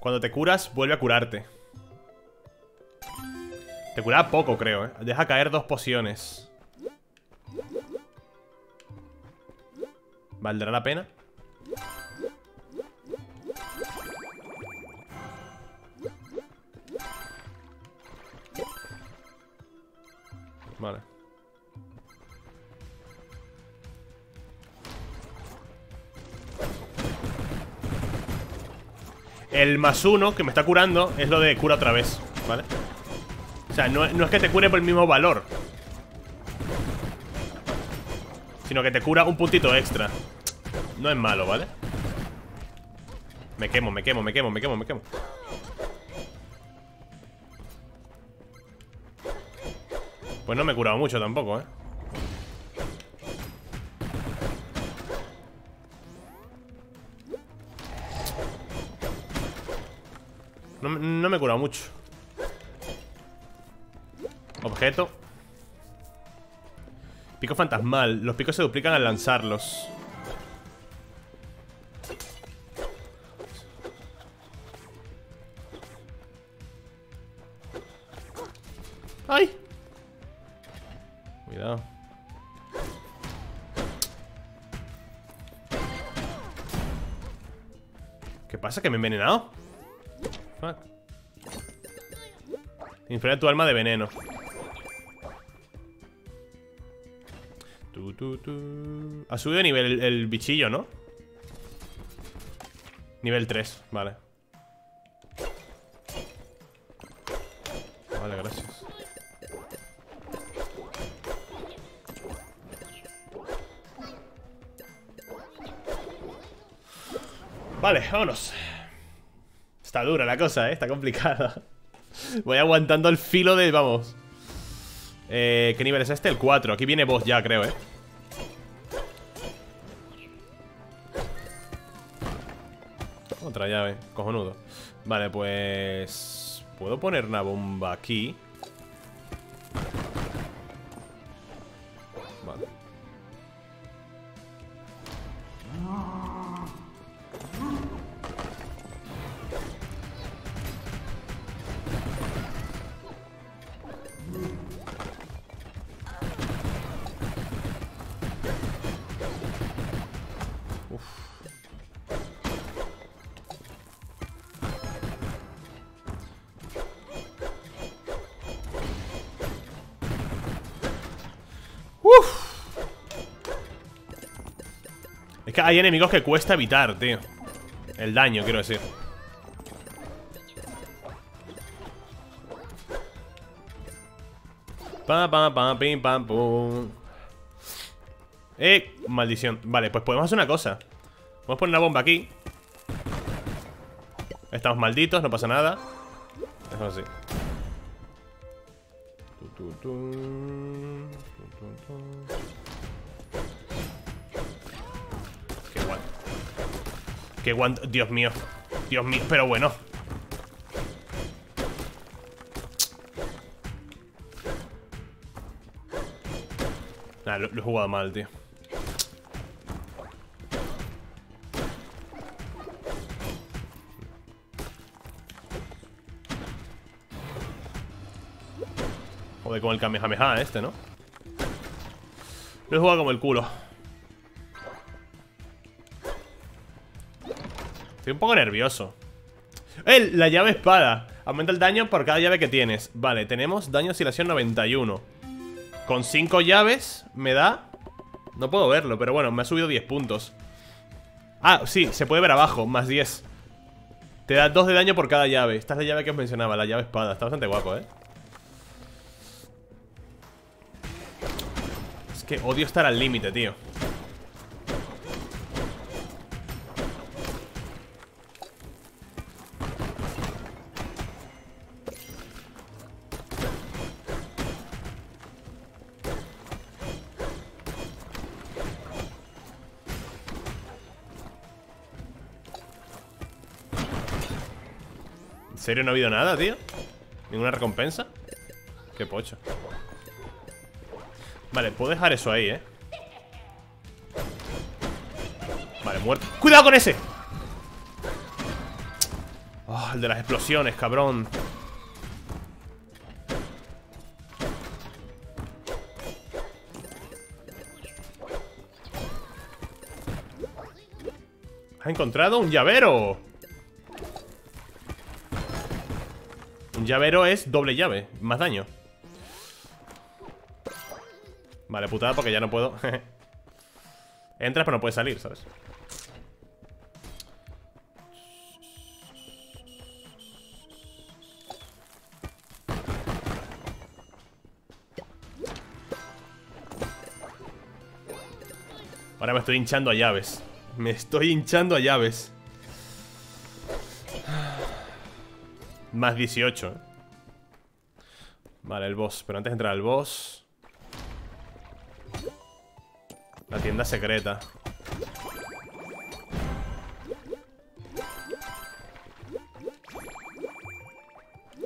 Cuando te curas, vuelve a curarte. Te curaba poco, creo, eh. Deja caer dos pociones. ¿Valdrá la pena? Vale. El más uno que me está curando es lo de cura otra vez, ¿vale? O sea, no, no es que te cure por el mismo valor, sino que te cura un puntito extra. No es malo, ¿vale? Me quemo, me quemo, me quemo, me quemo, me quemo. Pues no me he curado mucho tampoco, ¿eh? No, no me he curado mucho. Objeto. Pico fantasmal. Los picos se duplican al lanzarlos. ¡Ay! Cuidado. ¿Qué pasa? ¿Que me he envenenado? Fuck. Inflame tu alma de veneno. Tu, tu, tu. Ha subido de nivel el, el bichillo, ¿no? Nivel tres, vale. Vale, gracias. Vale, vámonos. Está dura la cosa, ¿eh? Está complicada. Voy aguantando el filo de... Vamos. Eh, ¿Qué nivel es este? El cuatro. Aquí viene boss ya, creo, ¿eh? Otra llave. Cojonudo. Vale, pues... ¿Puedo poner una bomba aquí? Vale. Es que hay enemigos que cuesta evitar, tío. El daño, quiero decir. Pa, pa, pa, pim, pam, pum. Eh, maldición. Vale, pues podemos hacer una cosa. Vamos a poner una bomba aquí. Estamos malditos, no pasa nada. Es así. Tu, tu, tu. Tu, tu, tu. Qué guanto. Dios mío. Dios mío. Pero bueno. Nah, lo, lo he jugado mal, tío. Joder, con el Kamehameha este, ¿no? Lo he jugado como el culo. Estoy un poco nervioso. ¡Eh! La llave espada. Aumenta el daño por cada llave que tienes. Vale, tenemos daño de oscilación noventa y uno. Con cinco llaves me da... No puedo verlo, pero bueno, me ha subido diez puntos. Ah, sí, se puede ver abajo, más diez. Te da dos de daño por cada llave. Esta es la llave que os mencionaba, la llave espada. Está bastante guapo, ¿eh? Es que odio estar al límite, tío. ¿En serio no ha habido nada, tío? ¿Ninguna recompensa? Qué pocho. Vale, puedo dejar eso ahí, ¿eh? Vale, muerto. ¡Cuidado con ese! Oh, el de las explosiones, cabrón. ¿Has encontrado un llavero? Llavero es doble llave, más daño. Vale, putada, porque ya no puedo. Entras pero no puedes salir, ¿sabes? Ahora me estoy hinchando a llaves. Me estoy hinchando a llaves. Más dieciocho. Vale, el boss. Pero antes de entrar al boss, la tienda secreta.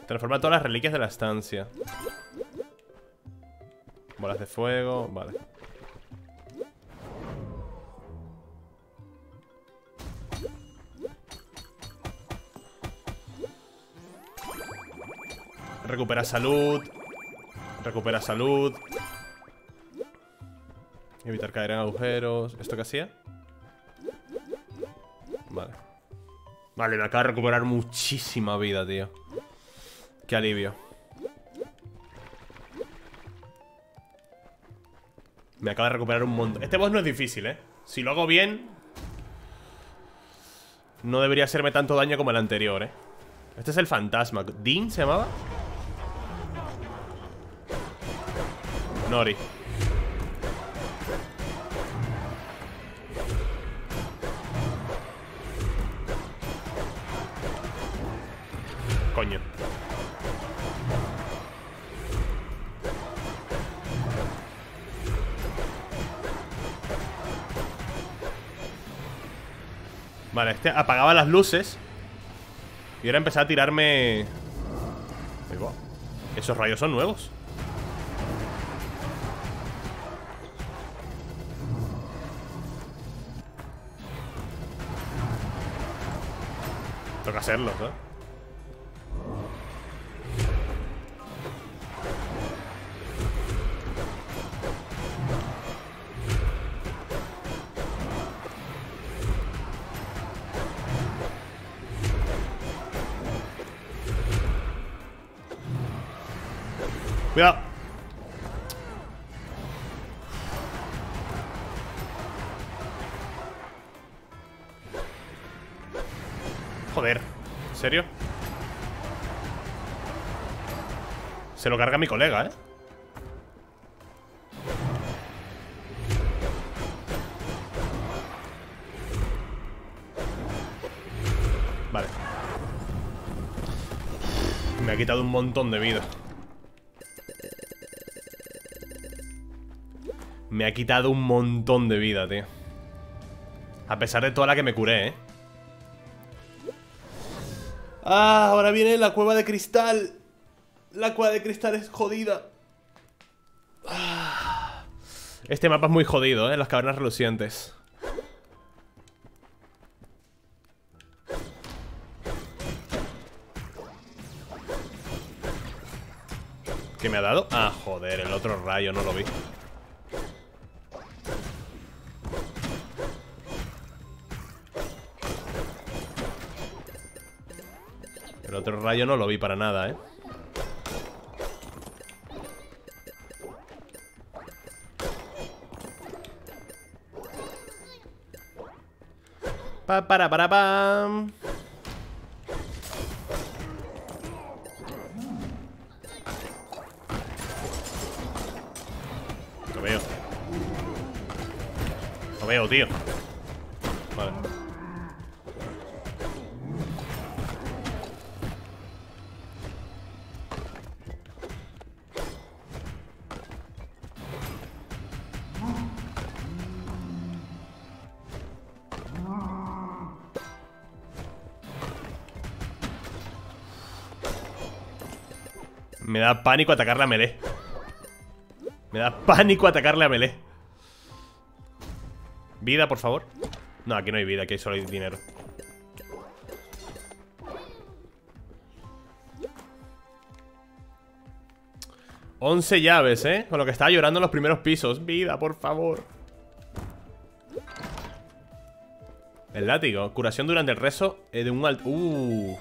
Transforma todas las reliquias de la estancia. Bolas de fuego. Vale. Recupera salud. Recupera salud. Evitar caer en agujeros. ¿Esto qué hacía? Vale. Vale, me acaba de recuperar muchísima vida, tío. Qué alivio. Me acaba de recuperar un montón. Este boss no es difícil, ¿eh? Si lo hago bien, no debería hacerme tanto daño como el anterior, ¿eh? Este es el fantasma. ¿Dean se llamaba? Nori. Coño. Vale, este apagaba las luces y ahora empezaba a tirarme. Esos rayos son nuevos. Toca hacerlo, ¿no? Cuidado. Joder, ¿en serio? Se lo carga mi colega, ¿eh? Vale. Me ha quitado un montón de vida. Me ha quitado un montón de vida, tío. A pesar de toda la que me curé, ¿eh? Ah, ahora viene la cueva de cristal. La cueva de cristal es jodida. Ah. Este mapa es muy jodido, ¿eh? Las cavernas relucientes. ¿Qué me ha dado? Ah, joder, el otro rayo, no lo vi. El otro rayo no lo vi para nada, ¿eh? Pa, para, para, pam. Lo veo. Lo veo, tío. Vale. Me da pánico atacarle a melee. Me da pánico atacarle a melee. Vida, por favor. No, aquí no hay vida, aquí hay solo dinero. once llaves, ¿eh? Con lo que estaba llorando en los primeros pisos. Vida, por favor. El látigo. Curación durante el rezo de un altar. Uh.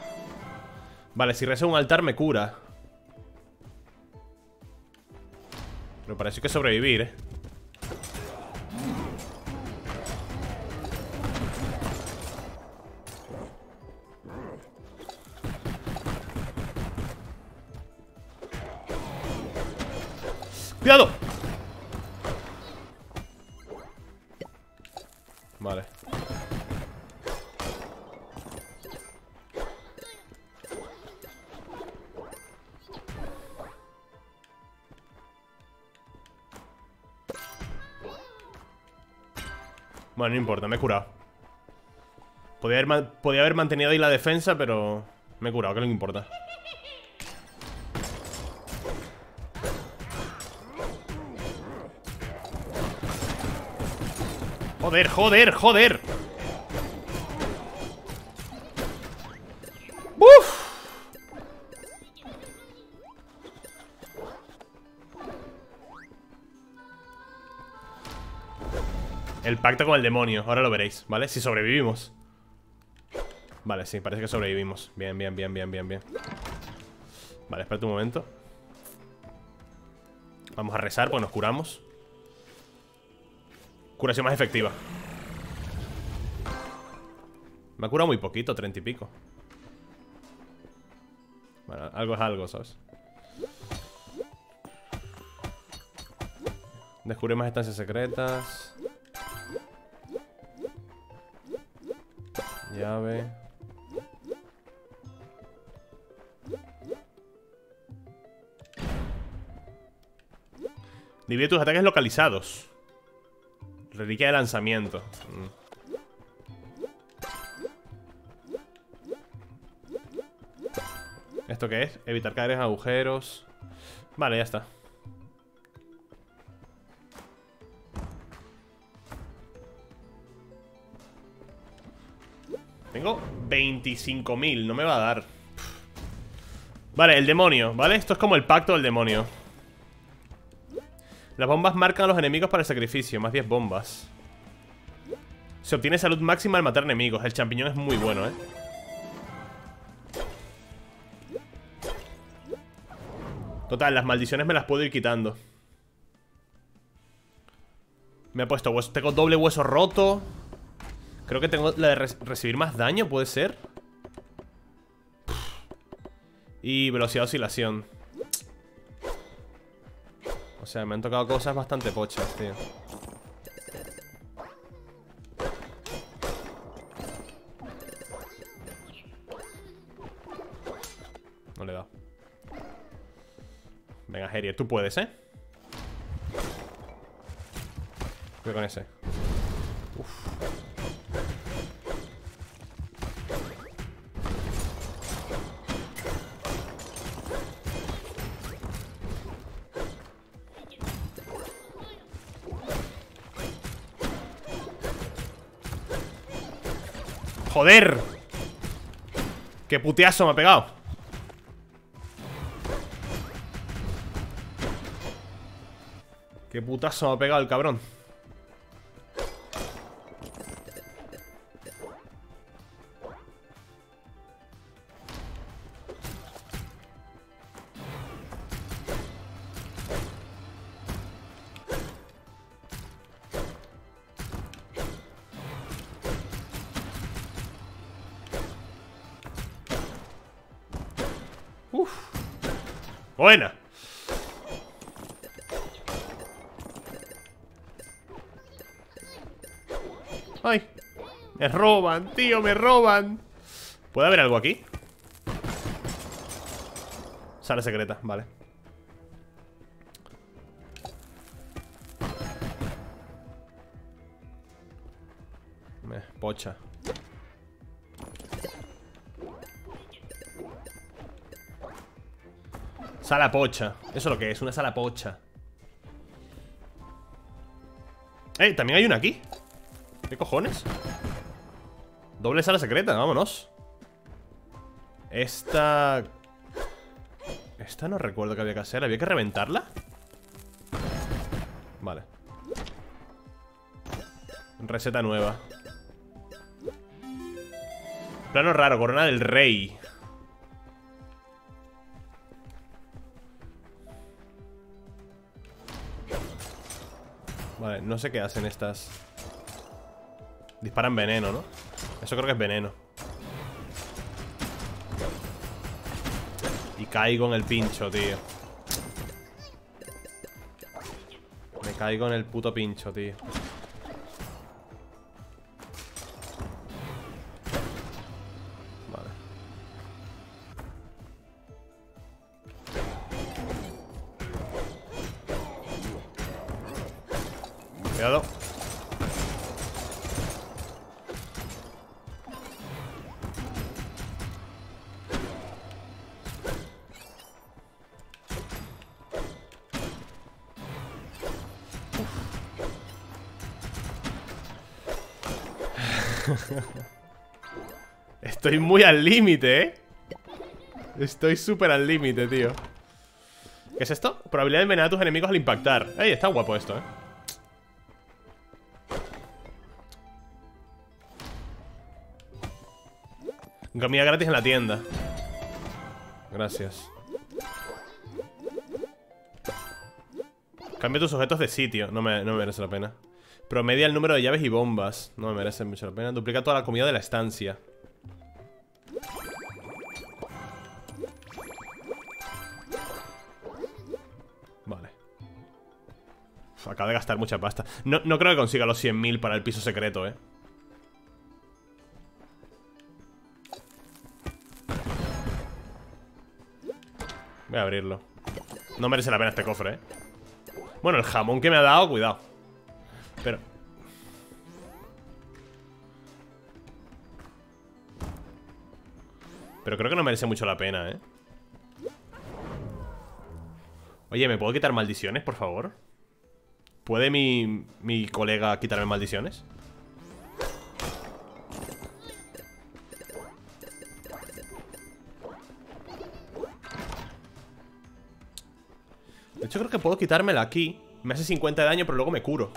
Vale, si rezo un altar me cura. Pero parece que sobrevivir, ¿eh? ¡Cuidado! Vale. Bueno, no importa, me he curado. Podía haber, podía haber mantenido ahí la defensa, pero me he curado, que no me importa. Joder, joder, joder. ¡Buf! El pacto con el demonio, ahora lo veréis, ¿vale? Si sobrevivimos. Vale, sí, parece que sobrevivimos. Bien, bien, bien, bien, bien, bien. Vale, espérate un momento. Vamos a rezar, pues nos curamos. Curación más efectiva. Me ha curado muy poquito, treinta y pico. Bueno, algo es algo, ¿sabes? Descubrí más estancias secretas. Llave. Divide tus ataques localizados. Reliquia de lanzamiento. Mm. ¿Esto qué es? Evitar caer en agujeros. Vale, ya está. Tengo veinticinco mil, no me va a dar. Vale, el demonio, ¿vale? Esto es como el pacto del demonio. Las bombas marcan a los enemigos para el sacrificio. Más diez bombas. Se obtiene salud máxima al matar enemigos. El champiñón es muy bueno, ¿eh? Total, las maldiciones me las puedo ir quitando. Me ha puesto hueso. Tengo doble hueso roto. Creo que tengo la de re- recibir más daño, puede ser. Y velocidad de oscilación. O sea, me han tocado cosas bastante pochas, tío. No le he dado. Venga, Herier, tú puedes, ¿eh? Cuidado con ese. Uf. ¡Joder! ¡Qué puteazo me ha pegado! ¡Qué putazo me ha pegado el cabrón! Buena. Ay, me roban, tío, me roban. ¿Puede haber algo aquí? Sala secreta, vale. Me pocha. Sala pocha. Eso es lo que es, una sala pocha. Eh, también hay una aquí. ¿Qué cojones? Doble sala secreta, vámonos. Esta... Esta no recuerdo que había que hacer. ¿Había que reventarla? Vale. Receta nueva. Plano raro, corona del rey. Vale, no sé qué hacen estas. Disparan veneno, ¿no? Eso creo que es veneno. Y caigo en el pincho, tío. Me caigo en el puto pincho, tío. Vale. Cuidado. Estoy muy al límite, ¿eh? Estoy súper al límite, tío. ¿Qué es esto? Probabilidad de envenenar a tus enemigos al impactar. ¡Ey! Está guapo esto, ¿eh? Comida gratis en la tienda. Gracias. Cambia tus objetos de sitio. No me, no me merece la pena. Promedia el número de llaves y bombas. No me merece mucho la pena. Duplica toda la comida de la estancia. Vale. Uf, acabo de gastar mucha pasta. No, no creo que consiga los cien mil para el piso secreto, eh. Voy a abrirlo. No merece la pena este cofre, eh. Bueno, el jamón que me ha dado, cuidado. Pero... Pero creo que no merece mucho la pena, eh. Oye, ¿me puedo quitar maldiciones, por favor? ¿Puede mi, mi colega quitarme maldiciones? De hecho creo que puedo quitármela aquí. Me hace cincuenta de daño, pero luego me curo.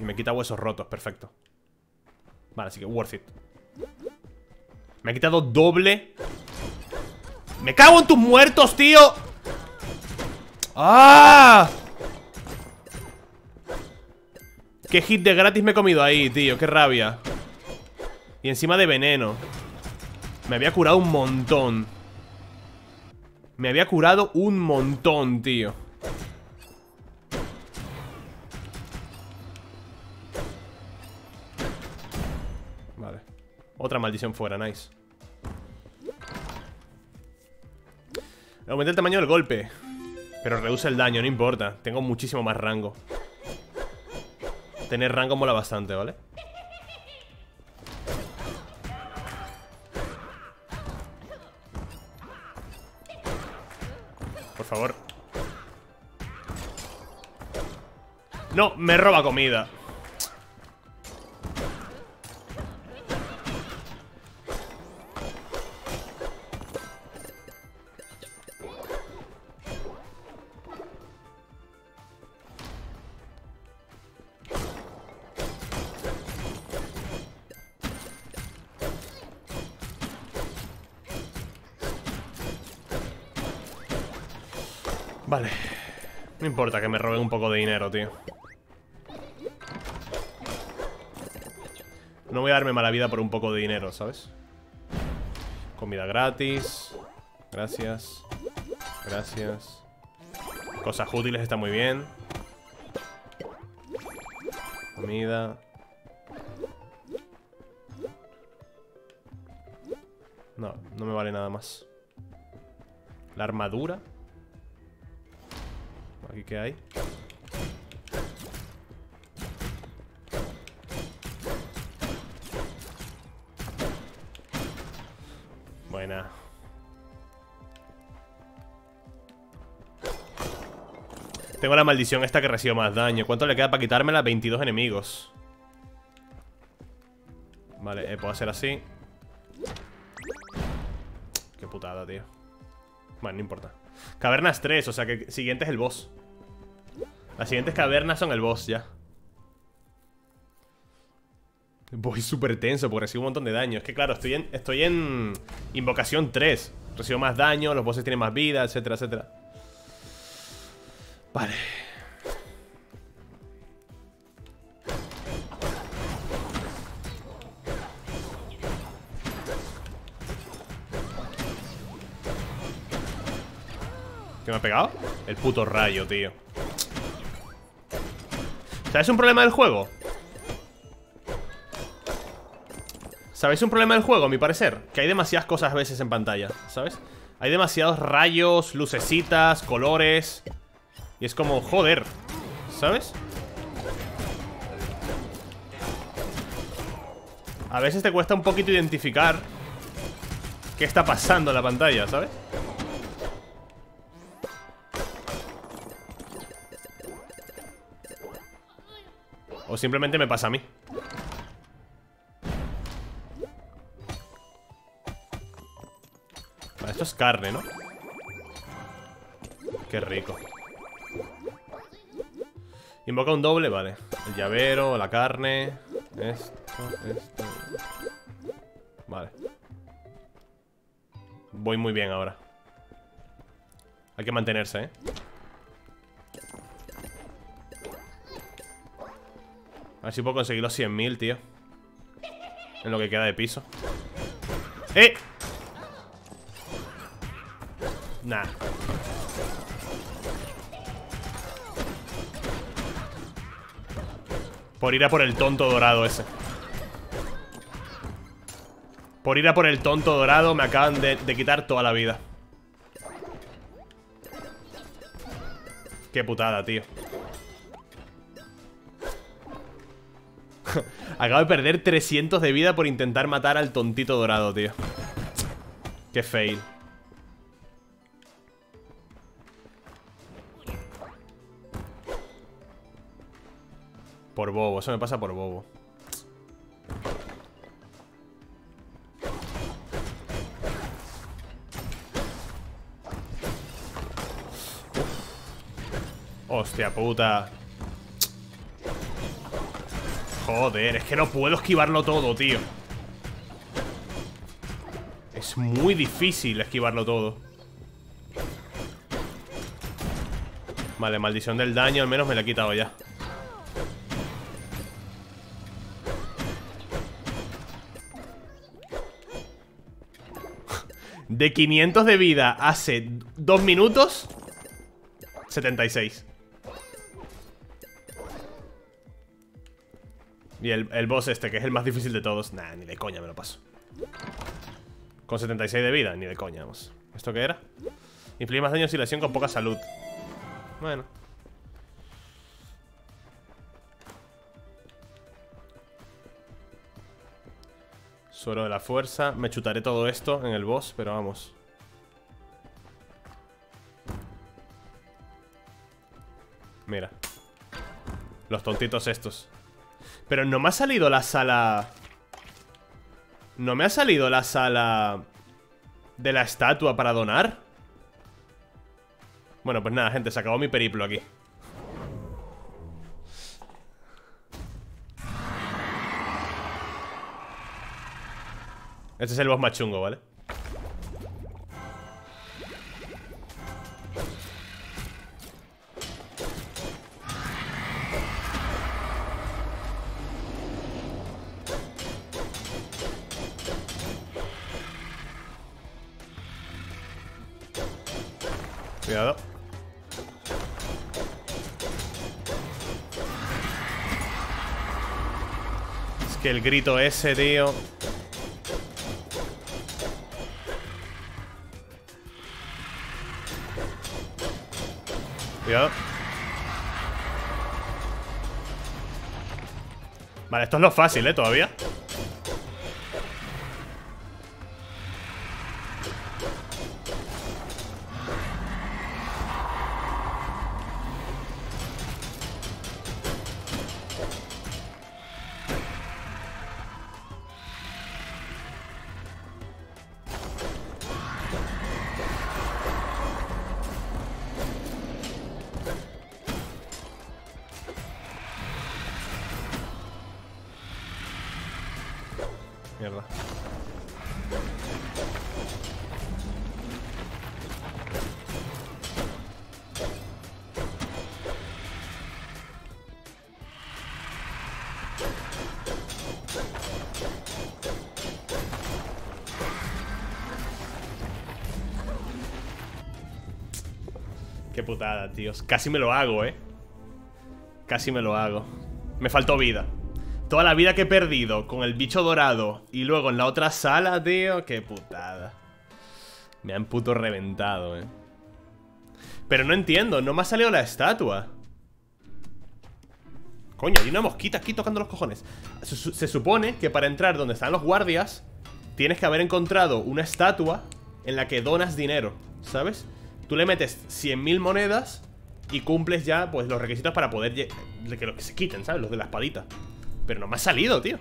Y me quita huesos rotos, perfecto. Vale, así que worth it. Me ha quitado doble. ¡Me cago en tus muertos, tío! ¡Ah! ¿Qué hit de gratis me he comido ahí, tío? ¡Qué rabia! Y encima de veneno. Me había curado un montón. Me había curado un montón, tío. Vale. Otra maldición fuera, nice. Aumenté el tamaño del golpe, pero reduce el daño, no importa. Tengo muchísimo más rango. Tener rango mola bastante, ¿vale? Por favor. No, me roba comida. Vale. No importa que me roben un poco de dinero, tío. No voy a darme mala vida por un poco de dinero, ¿sabes? Comida gratis. Gracias. Gracias. Cosas útiles está muy bien. Comida. No, no me vale nada más. La armadura. ¿Aquí qué hay? Buena. Tengo la maldición esta que recibo más daño. ¿Cuánto le queda para quitármela? veintidós enemigos. Vale, eh, puedo hacer así. Qué putada, tío. Bueno, no importa. Cavernas tres, o sea que siguiente es el boss. Las siguientes cavernas son el boss ya. Voy súper tenso porque recibo un montón de daño. Es que claro, estoy en, estoy en invocación tres. Recibo más daño, los bosses tienen más vida, etcétera, etcétera. Vale. ¿Qué me ha pegado? El puto rayo, tío. O sea, es un problema del juego. ¿Sabéis un problema del juego, a mi parecer? Que hay demasiadas cosas a veces en pantalla, ¿sabes? Hay demasiados rayos, lucecitas, colores. Y es como, joder, ¿sabes? A veces te cuesta un poquito identificar qué está pasando en la pantalla, ¿sabes? O simplemente me pasa a mí. Esto es carne, ¿no? Qué rico. Invoca un doble, vale. El llavero, la carne. Esto, esto. Vale. Voy muy bien ahora. Hay que mantenerse, ¿eh? A ver si puedo conseguir los cien mil, tío. En lo que queda de piso. ¡Eh! Nah. Por ir a por el tonto dorado ese. Por ir a por el tonto dorado me acaban de, de quitar toda la vida. Qué putada, tío. Acabo de perder trescientos de vida por intentar matar al tontito dorado, tío. Qué fail. Por bobo, eso me pasa por bobo. Hostia puta. Joder, es que no puedo esquivarlo todo, tío. Es muy difícil esquivarlo todo. Vale, maldición del daño, al menos me la he quitado ya. De quinientos de vida hace dos minutos, setenta y seis. Y el, el boss este, que es el más difícil de todos. Nah, ni de coña me lo paso. Con setenta y seis de vida, ni de coña, vamos. ¿Esto qué era? Inflige más daño y lesión con poca salud. Bueno. Suero de la fuerza. Me chutaré todo esto en el boss, pero vamos. Mira. Los tontitos estos. Pero no me ha salido la sala... No me ha salido la sala... de la estatua para donar. Bueno, pues nada, gente. Se acabó mi periplo aquí. Este es el boss más chungo, ¿vale? Cuidado. Es que el grito ese, tío. Cuidado. Vale, esto es lo fácil, ¿eh? Todavía. Mierda. Qué putada, tíos. Casi me lo hago, eh. Casi me lo hago. Me faltó vida. Toda la vida que he perdido con el bicho dorado y luego en la otra sala, tío. Qué putada. Me han puto reventado, eh. Pero no entiendo, no me ha salido la estatua. Coño, hay una mosquita aquí tocando los cojones. Se, se supone que para entrar donde están los guardias tienes que haber encontrado una estatua en la que donas dinero, ¿sabes? Tú le metes cien mil monedas y cumples ya, pues, los requisitos para poder que los que se quiten, ¿sabes? Los de la espadita. Pero no me ha salido, tío.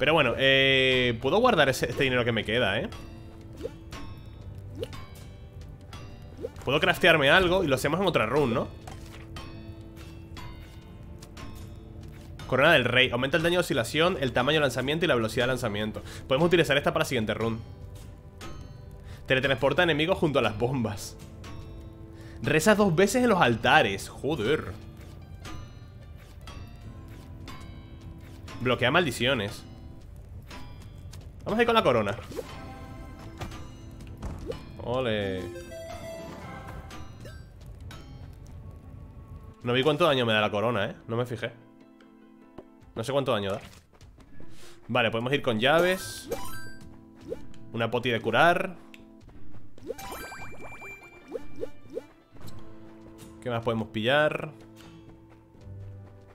Pero bueno, eh, puedo guardar ese, este dinero que me queda, ¿eh? Puedo craftearme algo y lo hacemos en otra run, ¿no? Corona del Rey. Aumenta el daño de oscilación, el tamaño de lanzamiento y la velocidad de lanzamiento. Podemos utilizar esta para la siguiente run. Teletransporta enemigos junto a las bombas. Reza dos veces en los altares. Joder. Bloquea maldiciones. Vamos a ir con la corona. Ole. No vi cuánto daño me da la corona, eh. No me fijé. No sé cuánto daño da. Vale, podemos ir con llaves. Una poti de curar. ¿Qué más podemos pillar?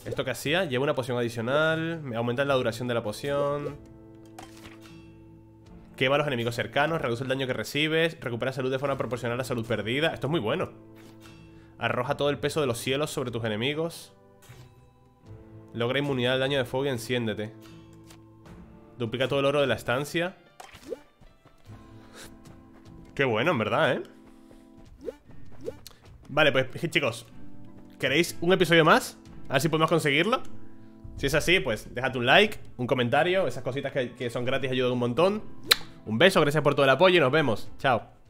Esto que hacía, lleva una poción adicional. Me aumenta la duración de la poción. Quema a los enemigos cercanos, reduce el daño que recibes. Recupera salud de forma proporcional a la salud perdida. Esto es muy bueno. Arroja todo el peso de los cielos sobre tus enemigos. Logra inmunidad al daño de fuego y enciéndete. Duplica todo el oro de la estancia. Qué bueno, en verdad, ¿eh? Vale, pues chicos, ¿queréis un episodio más? A ver si podemos conseguirlo. Si es así, pues déjate un like, un comentario. Esas cositas que, que son gratis ayudan un montón. Un beso, gracias por todo el apoyo y nos vemos. Chao.